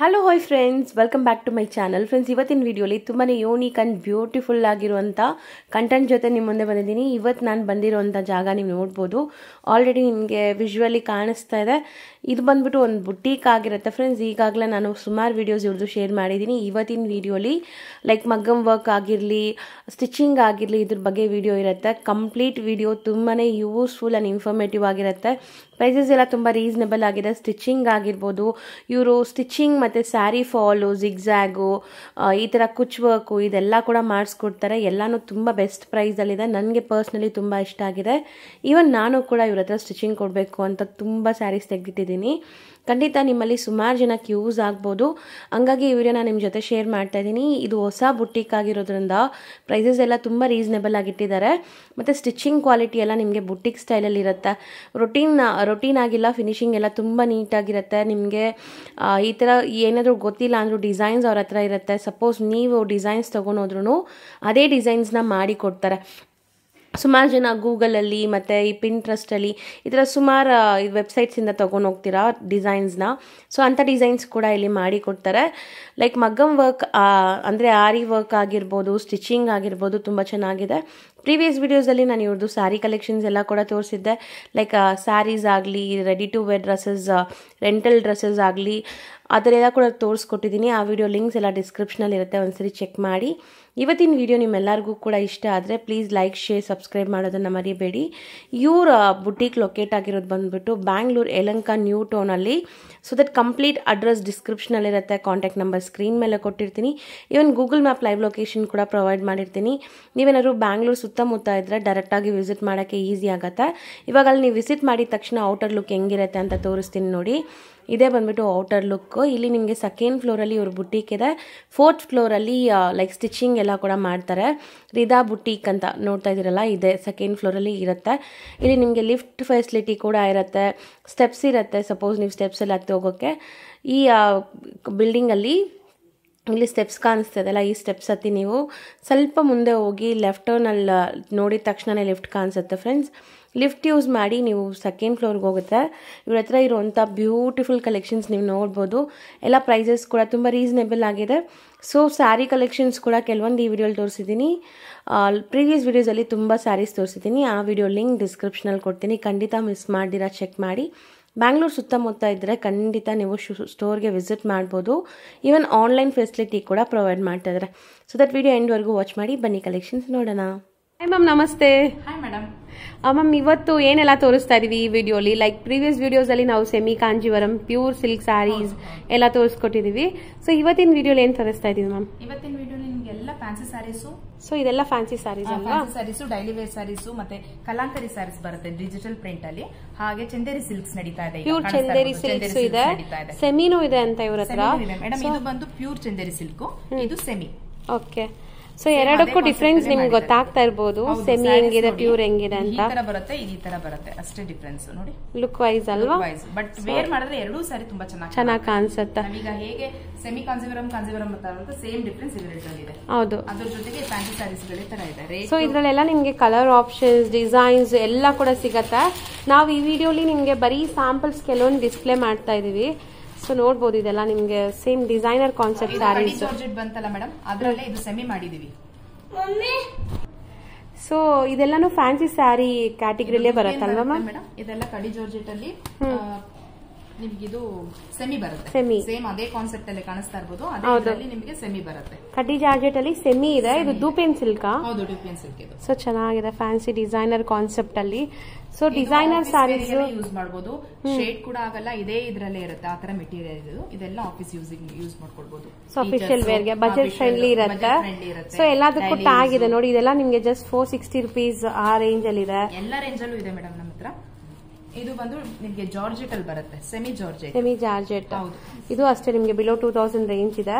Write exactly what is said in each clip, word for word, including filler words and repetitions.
Hello hi friends, welcome back to my channel. Friends, ಇವತ್ತಿನ ವಿಡಿಯೋಲಿ ತುಂಬಾ ಯೂನಿಕ್ ಆ್ಯಂಡ್ ಬ್ಯೂಟಿಫುಲ್ ಆಗಿರುವಂಥ ಕಂಟೆಂಟ್ ಜೊತೆ ನಿಮ್ಮ ಮುಂದೆ ಬಂದಿದ್ದೀನಿ. ಇವತ್ತು ನಾನು ಬಂದಿರುವಂಥ ಜಾಗ ನೀವು ನೋಡ್ಬೋದು. ಆಲ್ರೆಡಿ ನಿಮಗೆ ವಿಜುವಲಿ ಕಾಣಿಸ್ತಾ ಇದೆ. ಇದು ಬಂದ್ಬಿಟ್ಟು ಒಂದು ಬುಟೀಕ್ ಆಗಿರುತ್ತೆ ಫ್ರೆಂಡ್ಸ್. ಈಗಾಗಲೇ ನಾನು ಸುಮಾರು ವಿಡಿಯೋಸ್ ಇವ್ರದ್ದು ಶೇರ್ ಮಾಡಿದ್ದೀನಿ. ಇವತ್ತಿನ ವಿಡಿಯೋಲಿ ಲೈಕ್ ಮಗ್ಗಮ್ ವರ್ಕ್ ಆಗಿರಲಿ, ಸ್ಟಿಚಿಂಗ್ ಆಗಿರಲಿ, ಇದ್ರ ಬಗ್ಗೆ ವಿಡಿಯೋ ಇರುತ್ತೆ. ಕಂಪ್ಲೀಟ್ ವಿಡಿಯೋ ತುಂಬಾ ಯೂಸ್ಫುಲ್ ಆ್ಯಂಡ್ ಇನ್ಫಾರ್ಮೇಟಿವ್ ಆಗಿರುತ್ತೆ. ಪ್ರೈಸಸ್ ಎಲ್ಲ ತುಂಬ ರೀಸನಬಲ್ ಆಗಿದೆ. ಸ್ಟಿಚಿಂಗ್ ಆಗಿರ್ಬೋದು, ಇವರು ಸ್ಟಿಚಿಂಗ್ ಮತ್ತು ಸ್ಯಾರಿ ಫಾಲು, ಜಿಗ್ಜ್ಯಾಗು, ಈ ಥರ ಕುಚ್ ವರ್ಕು ಇದೆಲ್ಲ ಕೂಡ ಮಾಡಿಸ್ಕೊಡ್ತಾರೆ. ಎಲ್ಲನೂ ತುಂಬ ಬೆಸ್ಟ್ ಪ್ರೈಸಲ್ಲಿದೆ. ನನಗೆ ಪರ್ಸ್ನಲಿ ತುಂಬ ಇಷ್ಟ ಆಗಿದೆ. ಈವನ್ ನಾನು ಕೂಡ ಇವ್ರ ಹತ್ರ ಸ್ಟಿಚಿಂಗ್ ಕೊಡಬೇಕು ಅಂತ ತುಂಬ ಸ್ಯಾರೀಸ್ ತೆಗೆದಿಟ್ಟಿದ್ದೀನಿ. ಖಂಡಿತ ನಿಮ್ಮಲ್ಲಿ ಸುಮಾರು ಜನಕ್ಕೆ ಯೂಸ್ ಆಗ್ಬೋದು. ಹಂಗಾಗಿ ಇವರನ್ನ ನಿಮ್ಮ ಜೊತೆ ಶೇರ್ ಮಾಡ್ತಾ ಇದ್ದೀನಿ. ಇದು ಹೊಸ ಬುಟೀಕ್ ಆಗಿರೋದ್ರಿಂದ ಪ್ರೈಸಸ್ ಎಲ್ಲ ತುಂಬ ರೀಸನೇಬಲ್ ಆಗಿಟ್ಟಿದ್ದಾರೆ. ಮತ್ತು ಸ್ಟಿಚಿಂಗ್ ಕ್ವಾಲಿಟಿ ಎಲ್ಲ ನಿಮಗೆ ಬುಟೀಕ್ ಸ್ಟೈಲಲ್ಲಿ ಇರುತ್ತೆ. ರೊಟೀನ್ ರೊಟೀನ್ ಆಗಿಲ್ಲ, ಫಿನಿಶಿಂಗ್ ಎಲ್ಲ ತುಂಬ ನೀಟಾಗಿರುತ್ತೆ. ನಿಮಗೆ ಈ ಥರ ಏನಾದರೂ ಗೊತ್ತಿಲ್ಲ ಅಂದರೂ ಡಿಸೈನ್ಸ್ ಅವ್ರ ಹತ್ರ ಇರುತ್ತೆ. ಸಪೋಸ್ ನೀವು ಡಿಸೈನ್ಸ್ ತೊಗೊಂಡೋದ್ರೂ ಅದೇ ಡಿಸೈನ್ಸ್ನ ಮಾಡಿ ಕೊಡ್ತಾರೆ. ಸುಮಾರು ಜನ ಗೂಗಲಲ್ಲಿ ಮತ್ತು ಈ ಪಿಂಟ್ರೆಸ್ಟಲ್ಲಿ ಈ ಥರ ಸುಮಾರು ವೆಬ್ಸೈಟ್ಸಿಂದ ತೊಗೊಂಡು ಹೋಗ್ತೀರಾ ಡಿಸೈನ್ಸ್ನ. ಸೊ ಅಂಥ ಡಿಸೈನ್ಸ್ ಕೂಡ ಇಲ್ಲಿ ಮಾಡಿ ಕೊಡ್ತಾರೆ. ಲೈಕ್ ಮಗ್ಗಮ್ ವರ್ಕ್ ಅಂದರೆ ಆರಿ ವರ್ಕ್ ಆಗಿರ್ಬೋದು, ಸ್ಟಿಚಿಂಗ್ ಆಗಿರ್ಬೋದು ತುಂಬ ಚೆನ್ನಾಗಿದೆ. ಪ್ರೀವಿಯಸ್ ವೀಡಿಯೋಸಲ್ಲಿ ನಾನು ಇವ್ರದ್ದು ಸ್ಯಾರಿ ಕಲೆಕ್ಷನ್ಸ್ ಎಲ್ಲ ಕೂಡ ತೋರಿಸಿದ್ದೆ. ಲೈಕ್ ಸ್ಯಾರೀಸ್ ಆಗಲಿ, ready to wear dresses, rental dresses ಆಗಲಿ, ಆ ಥರ ಎಲ್ಲ ಕೂಡ ತೋರಿಸ್ಕೊಟ್ಟಿದ್ದೀನಿ. ಆ ವಿಡಿಯೋ ಲಿಂಕ್ಸ್ ಎಲ್ಲ ಡಿಸ್ಕ್ರಿಪ್ಷನಲ್ಲಿ ಇರುತ್ತೆ, ಒಂದ್ಸರಿ ಚೆಕ್ ಮಾಡಿ. ಇವತ್ತಿನ ವಿಡಿಯೋ ನಿಮ್ಮೆಲ್ಲರಿಗೂ ಕೂಡ ಇಷ್ಟ ಆದರೆ ಪ್ಲೀಸ್ ಲೈಕ್, ಶೇರ್, ಸಬ್ಸ್ಕ್ರೈಬ್ ಮಾಡೋದನ್ನು ಮರಿಬೇಡಿ. ಇವ್ರ ಬುಟೀಕ್ ಲೊಕೇಟ್ ಆಗಿರೋದು ಬಂದುಬಿಟ್ಟು ಬ್ಯಾಂಗ್ಳೂರ್ ಯಲಹಂಕ ನ್ಯೂ ಟೌನಲ್ಲಿ. ಸೊ ದಟ್ ಕಂಪ್ಲೀಟ್ ಅಡ್ರೆಸ್ ಡಿಸ್ಕ್ರಿಪ್ಷನಲ್ಲಿರುತ್ತೆ. ಕಾಂಟ್ಯಾಕ್ಟ್ ನಂಬರ್ ಸ್ಕ್ರೀನ್ ಮೇಲೆ ಕೊಟ್ಟಿರ್ತೀನಿ. Even Google map live location ಕೂಡ ಪ್ರೊವೈಡ್ ಮಾಡಿರ್ತೀನಿ. ನೀವೇನಾದ್ರು ಬ್ಯಾಂಗ್ಳೂರ್ ಸುತ್ತಮುತ್ತ ಇದ್ದರೆ ಡೈರೆಕ್ಟಾಗಿ ವಿಸಿಟ್ ಮಾಡೋಕ್ಕೆ ಈಸಿ ಆಗುತ್ತೆ. ಇವಾಗ ಅಲ್ಲಿ ನೀವು ವಿಸಿಟ್ ಮಾಡಿದ ತಕ್ಷಣ ಔಟರ್ ಲುಕ್ ಹೆಂಗಿರುತ್ತೆ ಅಂತ ತೋರಿಸ್ತೀನಿ ನೋಡಿ. ಇದೇ ಬಂದ್ಬಿಟ್ಟು ಔಟರ್ ಲುಕ್. ಇಲ್ಲಿ ನಿಮಗೆ ಸೆಕೆಂಡ್ ಫ್ಲೋರಲ್ಲಿ ಇವ್ರ ಬುಟೀಕ್ ಇದೆ. ಫೋರ್ತ್ ಫ್ಲೋರಲ್ಲಿ ಲೈಕ್ ಸ್ಟಿಚಿಂಗ್ ಎಲ್ಲ ಕೂಡ ಮಾಡ್ತಾರೆ. ರಿದಾ ಬುಟೀಕ್ ಅಂತ ನೋಡ್ತಾ ಇದ್ದೀರಲ್ಲ, ಇದೆ ಸೆಕೆಂಡ್ ಫ್ಲೋರಲ್ಲಿ ಇರುತ್ತೆ. ಇಲ್ಲಿ ನಿಮಗೆ ಲಿಫ್ಟ್ ಫೆಸಿಲಿಟಿ ಕೂಡ ಇರುತ್ತೆ, ಸ್ಟೆಪ್ಸ್ ಇರುತ್ತೆ. ಸಪೋಸ್ ನೀವು ಸ್ಟೆಪ್ಸಲ್ಲಿ ಹತ್ತಿ ಹೋಗೋಕ್ಕೆ ಈ ಬಿಲ್ಡಿಂಗಲ್ಲಿ ಇಲ್ಲಿ ಸ್ಟೆಪ್ಸ್ ಕಾಣಿಸ್ತದಲ್ಲ, ಈ ಸ್ಟೆಪ್ಸ್ ಹತ್ತಿ ನೀವು ಸ್ವಲ್ಪ ಮುಂದೆ ಹೋಗಿ ಲೆಫ್ಟ್ ಟರ್ನಲ್ಲಿ ನೋಡಿದ ತಕ್ಷಣವೇ ಲಿಫ್ಟ್ ಕಾಣಿಸುತ್ತೆ ಫ್ರೆಂಡ್ಸ್. ಲಿಫ್ಟ್ ಯೂಸ್ ಮಾಡಿ ನೀವು ಸೆಕೆಂಡ್ ಫ್ಲೋರ್ಗೆ ಹೋಗುತ್ತೆ. ಇವ್ರ ಹತ್ರ ಇರುವಂಥ ಬ್ಯೂಟಿಫುಲ್ ಕಲೆಕ್ಷನ್ಸ್ ನೀವು ನೋಡ್ಬೋದು. ಎಲ್ಲ ಪ್ರೈಸಸ್ ಕೂಡ ತುಂಬ ರೀಸನೇಬಲ್ ಆಗಿದೆ. ಸೊ ಸ್ಯಾರಿ ಕಲೆಕ್ಷನ್ಸ್ ಕೂಡ ಕೆಲವೊಂದು ಈ ವಿಡಿಯೋಲಿ ತೋರಿಸಿದ್ದೀನಿ. ಪ್ರೀವಿಯಸ್ ವಿಡಿಯೋಸಲ್ಲಿ ತುಂಬ ಸ್ಯಾರೀಸ್ ತೋರಿಸಿದ್ದೀನಿ. ಆ ವಿಡಿಯೋ ಲಿಂಕ್ ಡಿಸ್ಕ್ರಿಪ್ಷನಲ್ಲಿ ಕೊಡ್ತೀನಿ. ಖಂಡಿತ ಮಿಸ್ ಮಾಡ್ದಿರಾ ಚೆಕ್ ಮಾಡಿ. ಬ್ಯಾಂಗ್ಳೂರ್ ಸುತ್ತಮುತ್ತ ಇದ್ದರೆ ಖಂಡಿತ ನೀವು ಸ್ಟೋರ್ಗೆ ವಿಸಿಟ್ ಮಾಡ್ಬೋದು. ಈವನ್ ಆನ್ಲೈನ್ ಫೆಸಿಲಿಟಿ ಕೂಡ ಪ್ರೊವೈಡ್ ಮಾಡ್ತಾ ಇದ್ದಾರೆ. ಸೊ ದಟ್ ವಿಡಿಯೋ ಎಂಡ್ವರೆಗೂ ವಾಚ್ ಮಾಡಿ. ಬನ್ನಿ ಕಲೆಕ್ಷನ್ಸ್ ನೋಡೋಣ. ಹಾಯ್ ಮ್ಯಾಮ್, ನಮಸ್ತೆ. Hi madam. ಮ್ಯಾಮ್, ಇವತ್ತು ಏನೆಲ್ಲ ತೋರಿಸ್ತಾ ಇದೀವಿ ಈ ವಿಡಿಯೋಲಿ? ಲೈಕ್ ಪ್ರೀವಿಯಸ್ ವಿಡಿಯೋಸ್ ಅಲ್ಲಿ ನಾವು semi Kanjeevaram, pure silk sarees ಎಲ್ಲ ತೋರಿಸ್ಕೊಟ್ಟಿದೀವಿ. ಸೊ ಇವತ್ತಿನ ವಿಡಿಯೋಲಿ ಏನ್ ತೋರಿಸ್ತಾ ಇದೀವಿ ಮ್ಯಾಮ್? ಇವತ್ತಿನ ವಿಡಿಯೋ ನಿಮ್ಗೆ ಎಲ್ಲ ಫ್ಯಾನ್ಸಿ ಸ್ಯಾರೀಸು. ಸೊ ಇದೆಲ್ಲ ಫ್ಯಾನ್ಸಿ ಸ್ಯಾರೀಸ್ ಅಲ್ವಾ? ಸ್ಯಾರೀಸು, ಡೈಲಿ ವೇರ್ ಸ್ಯಾರೀಸು ಮತ್ತೆ ಕಲಾಂಕರಿ ಸ್ಯಾರೀಸ್ ಬರುತ್ತೆ ಡಿಜಿಟಲ್ ಪ್ರಿಂಟ್ ಅಲ್ಲಿ. ಹಾಗೆ ಚಂದೇರಿ ಸಿಲ್ಕ್ಸ್ ನಡೀತಾ ಇದೆ. ಪ್ಯೂರ್ ಚಂದೇರಿ ಸಿಲ್ಕ್ಸ್ ಇದೆ, ಸೆಮಿನೂ ಇದೆ ಅಂತ ಇವ್ರ ಹತ್ರ. ಇದು ಬಂದು ಪ್ಯೂರ್ ಚಂದೇರಿ ಸಿಲ್ಕ್, ಇದು ಸೆಮಿ. ಓಕೆ. ಸೊ ಎರಡಕ್ಕೂ ಡಿಫ್ರೆನ್ಸ್ ನಿಮ್ಗೆ ಗೊತ್ತಾಗ್ತಾ ಇರಬಹುದು, ಸೆಮಿ ಹೆಂಗಿದೆ, ಪ್ಯೂರ್ ಹೆಂಗಿದೆ ಅಂತ. ಈ ತರ ಬರುತ್ತೆ, ಈ ತರ ಬರುತ್ತೆ, ಅಷ್ಟೇ ಡಿಫರೆನ್ಸ್ ನೋಡಿ. ಲುಕ್ ವೈಸ್ ಅಲ್ವಾ? ಬಟ್ ವೇರ್ ಮಾಡಿದ್ರೆ ಎರಡೂ ಸಾರಿ ತುಂಬಾ ಚೆನ್ನಾಗಿ ಚೆನ್ನಾಗಿ ಕಾಣಿಸುತ್ತೆ. ಈಗ ಹೇಗೆ ಸೆಮಿ ಕಾನ್ಸಿವರಂ ಕಾನ್ಸಿವರಂ ಅಂತ ಅಂತ ಸೇಮ್ ಡಿಫರೆನ್ಸ್ ಇದರಲ್ಲಿ ಇದೆ. ಹೌದು, ಅದರ ಜೊತೆಗೆ ಫ್ಯಾನ್ಸಿ ಸಾರೀಸ್ ಗಳ ತರ ಇದೆ. ಸೊ ಇದರಲ್ಲೆಲ್ಲ ನಿಮಗೆ ಕಲರ್ ಆಪ್ಷನ್ಸ್, ಡಿಸೈನ್ಸ್ ಎಲ್ಲ ಕೂಡ ಸಿಗತ್ತೆ. ನಾವು ಈ ವಿಡಿಯೋಲಿ ನಿಮಗೆ ಬರೀ ಸ್ಯಾಂಪಲ್ಸ್ ಕೆಲವೊಂದು ಡಿಸ್ಪ್ಲೇ ಮಾಡ್ತಾ ಇದೀವಿ. ಸೊ ನೋಡಬಹುದು, ಇದೆಲ್ಲ ನಿಮಗೆ ಸೇಮ್ ಡಿಸೈನರ್ ಕಾನ್ಸೆಪ್ಟ್ ಸ್ಯಾರೀಸ್ ಬಂತಲ್ಲ ಮೇಡಮ್, ಅದರಲ್ಲೇ ಇದು ಸೆಮಿ ಮಾಡಿದೀವಿ. ಸೊ ಇದೆಲ್ಲಾನು ಫ್ಯಾನ್ಸಿ ಸ್ಯಾರಿ ಕ್ಯಾಟಗರಿಲೇ ಬರುತ್ತಲ್ವಾ ಮೇಡಮ್? ಇದೆಲ್ಲ ಕಡಿ ಜಾರ್ಜೆಟ್ ಅಲ್ಲಿ ನಿಮ್ಗೆ ಇದು ಸೆಮಿ ಬರುತ್ತೆ. ಸೆಮಿ ಸೇಮ್ ಅದೇ ಕಾನ್ಸೆಪ್ಟ್ ಅಲ್ಲಿ ಕಾಣಿಸ್ತಾ ಇರಬಹುದು. ಅದರಲ್ಲಿ ನಿಮಗೆ ಸೆಮಿ ಬರುತ್ತೆ. ಕಡಿ ಜಾರ್ಜೆಟ್ ಅಲ್ಲಿ ಸೆಮಿ ಇದೆ. ಇದು ಡ್ಯೂಪೇನ್ ಸಿಲ್ಕ್. ಹೌದು, ಡ್ಯೂಪೇನ್ ಸಿಲ್ಕ್ ಇದು. ಸೊ ಚೆನ್ನಾಗಿದೆ ಫ್ಯಾನ್ಸಿ ಡಿಸೈನರ್ ಕಾನ್ಸೆಪ್ಟ್ ಅಲ್ಲಿ. ಸೊ ಡಿಸೈನರ್ ಸ್ಯಾರೀಸ್ ಯೂಸ್ ಮಾಡಬಹುದು. ಶೇಡ್ ಕೂಡ ಆಗಲ್ಲ, ಇದೇ ಇದರಲ್ಲೇ ಇರುತ್ತೆ. ಆ ತರ ಮೆಟೀರಿಯಲ್ ಇದು. ಇದೆಲ್ಲ ಆಫೀಸ್ ಯೂಸಿಂಗ್ ಯೂಸ್ ಮಾಡ್ಕೊಳ್ಬಹುದು. ಸೊ ಅಫಿಷಿಯಲ್ ವೇರ್ ಗೆ ಬಜೆಟ್ ಫ್ರೆಂಡ್ಲಿ ಇರುತ್ತೆ. ಸೊ ಎಲ್ಲದಕ್ಕೂ ಟ್ಯಾಗ್ ಇದೆ ನೋಡಿ. ಇದೆಲ್ಲ ನಿಮಗೆ ಜಸ್ಟ್ ಫೋರ್ ಸಿಕ್ಸ್ಟಿ ರುಪೀಸ್ ಆ ರೇಂಜ್ ಅಲ್ಲಿ ಇದೆ. ಎಲ್ಲ ರೇಂಜ್ ಅಲ್ಲೂ ಇದೆ ಮೇಡಮ್ ನಮ್ಮ ಹತ್ರ. ಇದು ಬಂದು ನಿಮಗೆ ಜಾರ್ಜೆಟ್ ಅಲ್ಲಿ ಬರುತ್ತೆ, ಸೆಮಿ ಜಾರ್ಜೆಟ್. ಸೆಮಿ ಜಾರ್ಜೆಟ್, ಹೌದು. ಇದು ಅಷ್ಟೇ ನಿಮಗೆ ಬಿಲೋ ಟೂ ತೌಸಂಡ್ ರೇಂಜ್ ಇದೆ.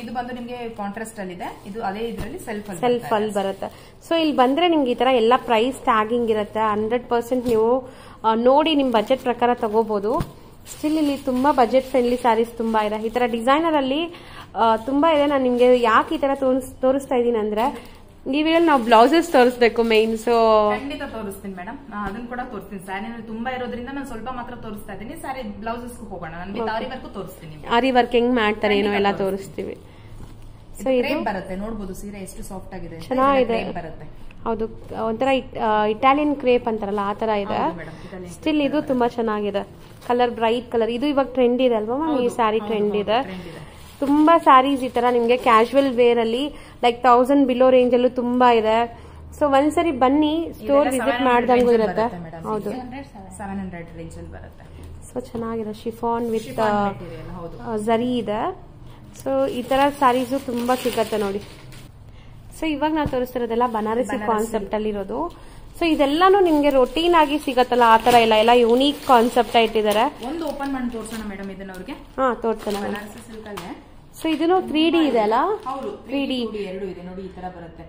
ಇದು ಬಂದು ನಿಮಗೆ ಕಾಂಟ್ರಾಸ್ಟ್ ಅಲ್ಲಿ ಇದೆ. ಇದು ಅದೇ ಇದರಲ್ಲಿ ಸೆಲ್ಫ್ ಸೆಲ್ಫ್ ಅಲ್ಲಿ ಬರುತ್ತೆ. ಸೊ ಇಲ್ಲಿ ಬಂದ್ರೆ ನಿಮ್ಗೆ ಈ ತರ ಎಲ್ಲ ಪ್ರೈಸ್ ಟ್ಯಾಗಿಂಗ್ ಇರುತ್ತೆ. ಹಂಡ್ರೆಡ್ ಪರ್ಸೆಂಟ್ ನೀವು ನೋಡಿ ನಿಮ್ ಬಜೆಟ್ ಪ್ರಕಾರ ತಗೋಬಹುದು. ಸ್ಟಿಲ್ ಇಲ್ಲಿ ತುಂಬಾ ಬಜೆಟ್ ಫ್ರೆಂಡ್ಲಿ ಸ್ಯಾರೀಸ್ ತುಂಬಾ ಇದೆ. ಈ ತರ ಡಿಸೈನರ್ ಅಲ್ಲಿ ತುಂಬಾ ಇದೆ. ನಾನು ನಿಮ್ಗೆ ಯಾಕೆ ಈ ತರ ತೋರಿಸ್ತಾ ಇದ್ದೀನಿ ಅಂದ್ರೆ ನೀವೇ ನಾವು ಬ್ಲೌಸಸ್ ತೋರಿಸಬೇಕು ಮೇನ್ ಸೋ ಖಂಡಿತ ತೋರಿಸ್ತೀನಿ ಮೇಡಂ ಅದನ್ನ ಕೂಡ ತೋರಿಸ್ತೀನಿ ಸ್ಯಾರಿನಲ್ಲಿ ತುಂಬಾ ಇರೋದ್ರಿಂದ ನಾನು ಸ್ವಲ್ಪ ಮಾತ್ರ ತೋರಿಸ್ತಾ ಇದೀನಿ ಸ್ಯಾರಿ ಬ್ಲೌಸಸ್ ಗೆ ಹೋಗೋಣ ನಾನು ವಿತ್ ಆರಿ ವರ್ಕ್ ತೋರಿಸ್ತೀನಿ ಆರಿ ವರ್ಕ್ ಹೆಂಗ್ ಮಾಡ್ತಾರೆ ಏನೋ ಎಲ್ಲಾ ತೋರಿಸ್ತೀವಿ ಸೋ ಇದು ಕ್ರೇಪ್ ಬರುತ್ತೆ ನೋಡಬಹುದು ಸೀರೆ ಎಷ್ಟು ಸಾಫ್ಟ್ ಆಗಿದೆ ಚೆನ್ನಾಗಿದೆ ಕ್ರೇಪ್ ಬರುತ್ತೆ ಹೌದು ಒಂತರ ಇಟಾಲಿಯನ್ ಕ್ರೇಪ್ ಅಂತಾರಲ್ಲ ಆ ತರ ಇದೆ ಸ್ಟಿಲ್ ಇದು ತುಂಬಾ ಚೆನ್ನಾಗಿದೆ ಕಲರ್ ಬ್ರೈಟ್ ಕಲರ್ ಇದು ಇವಾಗ ಟ್ರೆಂಡ್ ಇದೆ ಅಲ್ವಾ ಮ್ಯಾಮ್ ಈ ಸ್ಯಾರಿ ಟ್ರೆಂಡ್ ಇದೆ ತುಂಬಾ ಸ್ಯಾರೀಸ್ ಈ ತರ ನಿಮಗೆ ಕ್ಯಾಶುವಲ್ ವೇರ್ ಅಲ್ಲಿ ಲೈಕ್ ತೌಸಂಡ್ ಬಿಲೋ ರೇಂಜ್ ಅಲ್ಲೂ ತುಂಬಾ ಇದೆ ಸೊ ಒಂದ್ಸರಿ ಬನ್ನಿ ಸ್ಟೋರ್ ವಿಸಿಟ್ ಮಾಡ್ದಂಗೂ ಇರುತ್ತೆ ಹೌದು ಏಳು ನೂರು ರೇಂಜ್ ಅಲ್ಲಿ ಬರುತ್ತೆ ಸೊ ಚೆನ್ನಾಗಿದೆ ಶಿಫಾನ್ ವಿತ್ ಜರಿ ಇದೆ ಸೊ ಈ ತರ ಸ್ಯಾರೀಸ್ ತುಂಬಾ ಸಿಗುತ್ತೆ ನೋಡಿ ಸೊ ಇವಾಗ ನಾವು ತೋರಿಸ್ತಿರೋದೆಲ್ಲ ಬನಾರಸಿ ಕಾನ್ಸೆಪ್ಟ್ ಅಲ್ಲಿ ಇರೋದು ಸೊ ಇದೆಲ್ಲಾನು ನಿಮ್ಗೆ ರೊಟೀನ್ ಆಗಿ ಸಿಗತ್ತಲ್ಲ ಆ ತರ ಇಲ್ಲ ಎಲ್ಲ ಯೂನಿಕ್ ಕಾನ್ಸೆಪ್ಟ್ ಇಟ್ಟಿದ್ದಾರೆ ಒಂದು ಓಪನ್ ಮಾಡಿ ತೋರಿಸೋಣ ಮೇಡಂ ಇದನ್ನ ಅವರಿಗೆ ಹಾ ತೋರಿಸೋಣ ಬನಾರಸಿ ಸಿಲ್ಕ್ ಅಲ್ಲಿ ಸೊ ಇದನ್ನು ತ್ರೀ ಡಿ ಇದೆ ಅಲ್ಲ ಹೌದು ತ್ರೀ ಡಿ ಎರಡು ಇದೆ ನೋಡಿ ಈ ತರ ಬರುತ್ತೆ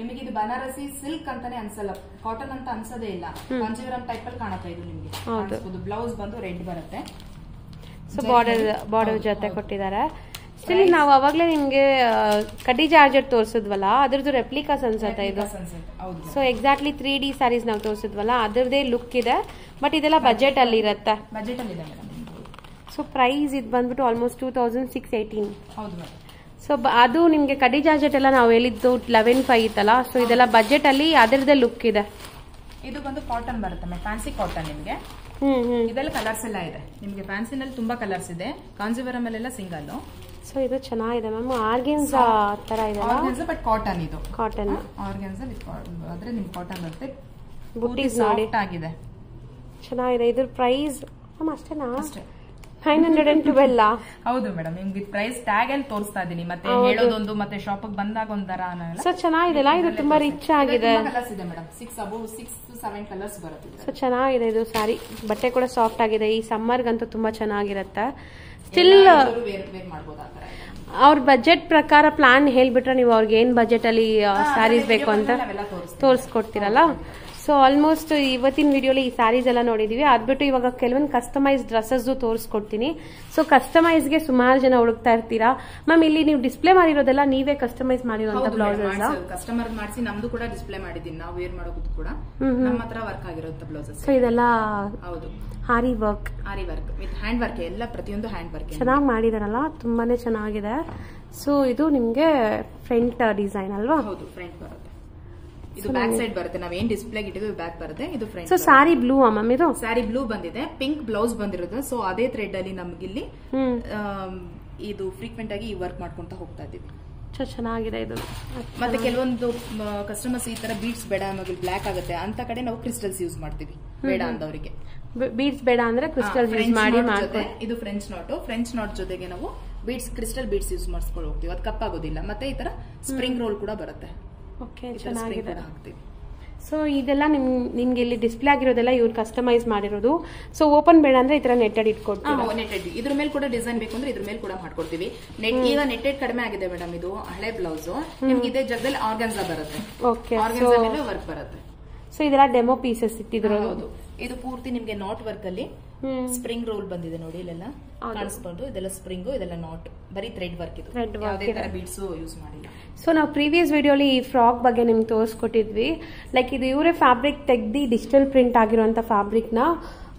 ನಿಮಗೆ ಇದು ಬನಾರಸಿ ಸಿಲ್ಕ್ ಅಂತಾನೆ ಅನ್ಸಲ್ಲ ಕಾಟನ್ ಅಂತ ಅನ್ಸದೇ ಇಲ್ಲ ಕಾಂಜೀವರಂ ಟೈಪ್ ಅಲ್ಲಿ ಕಾಣುತ್ತೆ ಇದು ನಿಮಗೆ ಹೌದು ಬ್ಲೌಸ್ ಬಂದು ರೆಡ್ ಬರುತ್ತೆ ಸೊ ಬಾರ್ಡರ್ ಬಾರ್ಡರ್ ಜೊತೆ ಕೊಟ್ಟಿದ್ದಾರೆ ಸ್ಟಿಲ್ ನಾವು ಅವಾಗಲೇ ನಿಮಗೆ ಕಡಿ ಜಾರ್ಜೆಟ್ ತೋರಿಸಿದ್ವಲ್ಲ ಅದರದ್ದು ರೆಪ್ಲಿಕಾಸ್ ಅನ್ಸುತ್ತೆ ಇದು so exactly three D sarees ನಾವು ತೋರಿಸಿದ್ವಲ್ಲ ಅದರದೇ ಲುಕ್ ಇದೆ ಬಟ್ ಇದೆಲ್ಲ ಬಜೆಟ್ ಅಲ್ಲಿ ಇರುತ್ತೆ ಬಜೆಟ್ ಅಲ್ಲಿ ಇದೆ ಸೊ ಪ್ರೈಸ್ ಇದು ಬಂದ್ಬಿಟ್ಟು almost two thousand six eighteen so ಅದು ನಿಮಗೆ ಕಡಿ ಜಾರ್ಜೆಟ್ ಎಲ್ಲ ನಾವು ಹೇಳಿದ್ದು ಲೆವೆನ್ ಫೈವ್ ಇತ್ತಲ್ಲ ಸೊ ಇದೆಲ್ಲ ಬಜೆಟ್ ಅಲ್ಲಿ ಅದರದೇ ಲುಕ್ ಇದೆ ಇದು ಬಂದು ಕಾಟನ್ ಬರುತ್ತೆ ಫ್ಯಾನ್ಸಿ ಕಾಟನ್ ನಿಮಗೆ ಹ್ಮ್ ಹ್ಮ್ ಇದೆಲ್ಲ ಕಲರ್ಸ್ ಎಲ್ಲ ಇದೆ ನಿಮಗೆ ಫ್ಯಾನ್ಸಿನಲ್ಲಿ ತುಂಬಾ ಕಲರ್ಸ್ ಇದೆ ಕಾಂಜೀವರಂ ಅಲ್ಲೆಲ್ಲ ಸಿಂಗಲ್ ಸೊ ಇದು ಚೆನ್ನಾಗಿದೆ ಮ್ಯಾಮ್ ಆರ್ಗೆನ್ಸಾ ತರ ಇದೆ ಆರ್ಗೆನ್ಸಾ ಬಟ್ ಕಾಟನ್ ಇದು ಕಾಟನ್ ಆರ್ಗೆನ್ಸಾ ವಿತ್ ಕಾಟನ್ ಆದ್ರೆ ನಿಮಗೆ ಕಾಟನ್ ಬರುತ್ತೆ ಬೂಟೀಸ್ ನೋಡಿ ಆಗಿದೆ ಚೆನ್ನಾಗಿದೆ ಇದರ ಪ್ರೈಸ್ ಮ್ಯಾಮ್ ಅಷ್ಟೇನಾ ಅಷ್ಟೇ ನೈನ್ ಹಂಡ್ರೆಡ್ ಟ್ವೆಲ್ವ್ ಹೌದು ಮೇಡಂ ನಿಮಗೆ ಪ್ರೈಸ್ ಟ್ಯಾಗ್ ಅಲ್ಲಿ ತೋರಿಸ್ತಾ ಇದೀನಿ ಮತ್ತೆ ಹೇಳೋದೊಂದು ಮತ್ತೆ ಶಾಪ್ ಗೆ ಬಂದಾಗ ಒಂದರ ಅನಲ್ಲ ಸೊ ಚೆನ್ನಾಗಿದೆ ಅಲ್ಲ ಇದು ತುಂಬಾ ರಿಚ್ ಆಗಿದೆ ತುಂಬಾ ಕಲರ್ಸ್ ಇದೆ madam six above six to seven colours ಬರುತ್ತೆ ಸೊ ಚೆನ್ನಾಗಿದೆ ಇದು ಸಾರಿ ಬಟ್ಟೆ ಕೂಡ ಸಾಫ್ಟ್ ಆಗಿದೆ ಈ ಸಮ್ಮರ್ ಗಂತೂ ತುಂಬಾ ಚೆನ್ನಾಗಿರುತ್ತೆ ಸ್ಟಿಲ್ ಅವ್ರ ಬಜೆಟ್ ಪ್ರಕಾರ ಪ್ಲಾನ್ ಹೇಳ್ಬಿಟ್ರೆ ನೀವು ಅವ್ರಿಗೆ ಏನ್ ಬಜೆಟ್ ಅಲ್ಲಿ ಸ್ಯಾರೀಸ್ ಬೇಕು ಅಂತ ತೋರಿಸ್ಕೊಡ್ತೀರಲ್ಲ ಸೊ ಆಲ್ಮೋಸ್ಟ್ ಇವತ್ತಿನ ವಿಡಿಯೋಲಿ ಈ ಸ್ಯಾರೀಸ್ ಎಲ್ಲ ನೋಡಿದೀವಿ ಅದ್ಬಿಟ್ಟು ಇವಾಗ ಕೆಲವೊಂದು ಕಸ್ಟಮೈಸ್ ಡ್ರೆಸ್ಸಸ್ ತೋರಿಸ್ಕೊಡ್ತೀನಿ ಸೊ ಕಸ್ಟಮೈಸ್ ಗೆ ಸುಮಾರು ಜನ ಹುಡುಕ್ತಾ ಇರ್ತೀರಾ ಮ್ಯಾಮ್ ಇಲ್ಲಿ ನೀವು ಡಿಸ್ಪ್ಲೇ ಮಾಡಿರೋದೆಲ್ಲ ನೀವೇ ಕಸ್ಟಮೈಸ್ ಮಾಡಿರೋಂತ ಬ್ಲೌಸ್ ಕಸ್ಟಮರ್ ಮಾಡಿಸಿ ನಮ್ದು ಕೂಡ ಡಿಸ್ಪ್ಲೇ ಮಾಡಿದೀನಿ ನಾವು ವೇರ್ ಮಾಡೋದು ಕೂಡ ನಮ್ಮ ಹತ್ರ ವರ್ಕ್ ಆಗಿರೋಂತ ಬ್ಲೌಸಸ್ ಸೊ ಇದೆಲ್ಲ ಹೌದು aari work aari work with hand work ಎಲ್ಲ ಪ್ರತಿಯೊಂದು ಹ್ಯಾಂಡ್ ವರ್ಕ್ ಚೆನ್ನಾಗಿ ಮಾಡಿದಾರಲ್ಲ ತುಂಬಾನೇ ಚೆನ್ನಾಗಿದೆ ಸೊ ಇದು ನಿಮ್ಗೆ ಫ್ರಂಟ್ ಡಿಸೈನ್ ಅಲ್ವಾ ಹೌದು ಫ್ರಂಟ್ ಬರುತ್ತೆ ಇದು ಬ್ಯಾಕ್ ಸೈಡ್ ಬರುತ್ತೆ ನಾವು ಏನ್ ಡಿಸ್ಪ್ಲೇ ಇಟ್ಟಿದ್ವಿ ಬ್ಯಾಕ್ ಬರುತ್ತೆ ಇದು ಫ್ರಂಟ್ ಸೊ ಸಾರಿ ಬ್ಲೂ ಅಮ್ಮ ಇದು ಸಾರಿ ಬ್ಲೂ ಬಂದಿದೆ ಪಿಂಕ್ ಬ್ಲೌಸ್ ಬಂದಿರೋದು ಸೊ ಅದೇ ಥ್ರೆಡ್ ಅಲ್ಲಿ ನಮಗಿಲ್ಲಿ ಇದು ಫ್ರೀಕ್ವೆಂಟ್ ಆಗಿ ವರ್ಕ್ ಮಾಡ್ಕೊಂತ ಹೋಗ್ತಾ ಇದ್ದೀವಿ ಚೆನ್ನಾಗಿದೆ ಇದು ಮತ್ತೆ ಕೆಲವೊಂದು ಕಸ್ಟಮರ್ಸ್ ಈ ತರ ಬೀಡ್ಸ್ ಬೇಡ ಅನ್ನೋದು ಬ್ಲಾಕ್ ಆಗುತ್ತೆ ಅಂತ ಕಡೆ ನಾವು ಕ್ರಿಸ್ಟಲ್ಸ್ ಯೂಸ್ ಮಾಡ್ತೀವಿ ಬೇಡ ಅಂದವರಿಗೆ ಬೀಡ್ಸ್ ಬೇಡ ಅಂದ್ರೆ ಕ್ರಿಸ್ಟಲ್ಸ್ ಯೂಸ್ ಮಾಡಿ ಇದು ಫ್ರೆಂಚ್ ನಾಟ್ ಫ್ರೆಂಚ್ ನಾಟ್ ಜೊತೆಗೆ ನಾವು ಬೀಡ್ಸ್ ಕ್ರಿಸ್ಟಲ್ ಬೀಡ್ಸ್ ಯೂಸ್ ಮಾಡಿಸ್ಕೊಂಡು ಹೋಗ್ತೀವಿ ಅದು ಕಪ್ಪಾಗೋದಿಲ್ಲ ಮತ್ತೆ ಈ ತರ ಸ್ಪ್ರಿಂಗ್ ರೋಲ್ ಕೂಡ ಬರುತ್ತೆ ಸೊ ಇದೆಲ್ಲ ನಿಮ್ ನಿಮ್ಗೆ ಇಲ್ಲಿ ಡಿಸ್ಪ್ಲೇ ಆಗಿರೋದೆಲ್ಲ ಇವ್ರು ಕಸ್ಟಮೈಸ್ ಮಾಡಿರೋದು ಸೊ ಓಪನ್ ಬೇಡ ಅಂದ್ರೆ ಈ ತರ ನೆಟ್ಟೆಡ್ ಇಟ್ಕೊಡ್ತೀವಿ ನೆಟ್ಟೆಡ್ ಇದ್ರ ಮೇಲೆ ಕೂಡ ಡಿಸೈನ್ ಬೇಕು ಅಂದ್ರೆ ಇದ್ರ ಮೇಲೆ ಕೂಡ ಮಾಡ್ಕೊಡ್ತೀವಿ ನೆಟ್ ಈಗ ನೆಟ್ಟೆಡ್ ಕಡಿಮೆ ಆಗಿದೆ ಮೇಡಮ್ ಇದು ಹಳೆ ಬ್ಲೌಸ್ ನಿಮ್ಗೆ ಇದೇ ಜಾಗದಲ್ಲಿ ಆರ್ಗನ್ಸಾ ಬರುತ್ತೆ ಆರ್ಗನ್ಸಾ ಮೇಲೆ ವರ್ಕ್ ಬರುತ್ತೆ ಸೊ ಇದೆಲ್ಲ ಡೆಮೋ ಪೀಸಸ್ ಇಟ್ಟಿದ್ರು ಇದು ಪೂರ್ತಿ ನಿಮ್ಗೆ ನಾಟ್ ವರ್ಕ್ ಅಲ್ಲಿ ಸ್ಪ್ರಿಂಗ್ ರೋಲ್ ಬಂದಿದೆ ನೋಡಿ ಇಲ್ಲೆಲ್ಲ ಕಾಣಿಸ್ಕೊಂಡು ಇದೆಲ್ಲ ಸ್ಪ್ರಿಂಗು ಇದೆಲ್ಲ ನಾಟ್ ಬರೀ ಥ್ರೆಡ್ ವರ್ಕ್ ಇದು ಯಾವುದೇ ತರ ಬೀಡ್ಸ್ ಯೂಸ್ ಮಾಡಿಲ್ಲ ಸೊ ನಾವು ಪ್ರೀವಿಯಸ್ ವಿಡಿಯೋಲಿ ಈ ಫ್ರಾಕ್ ಬಗ್ಗೆ ನಿಮ್ಗೆ ತೋರಿಸ್ಕೊಟ್ಟಿದ್ವಿ ಲೈಕ್ ಇದು ಇವರೇ ಫ್ಯಾಬ್ರಿಕ್ ತೆಗ್ದು ಡಿಜಿಟಲ್ ಪ್ರಿಂಟ್ ಆಗಿರುವಂತ ಫ್ಯಾಬ್ರಿಕ್ ನ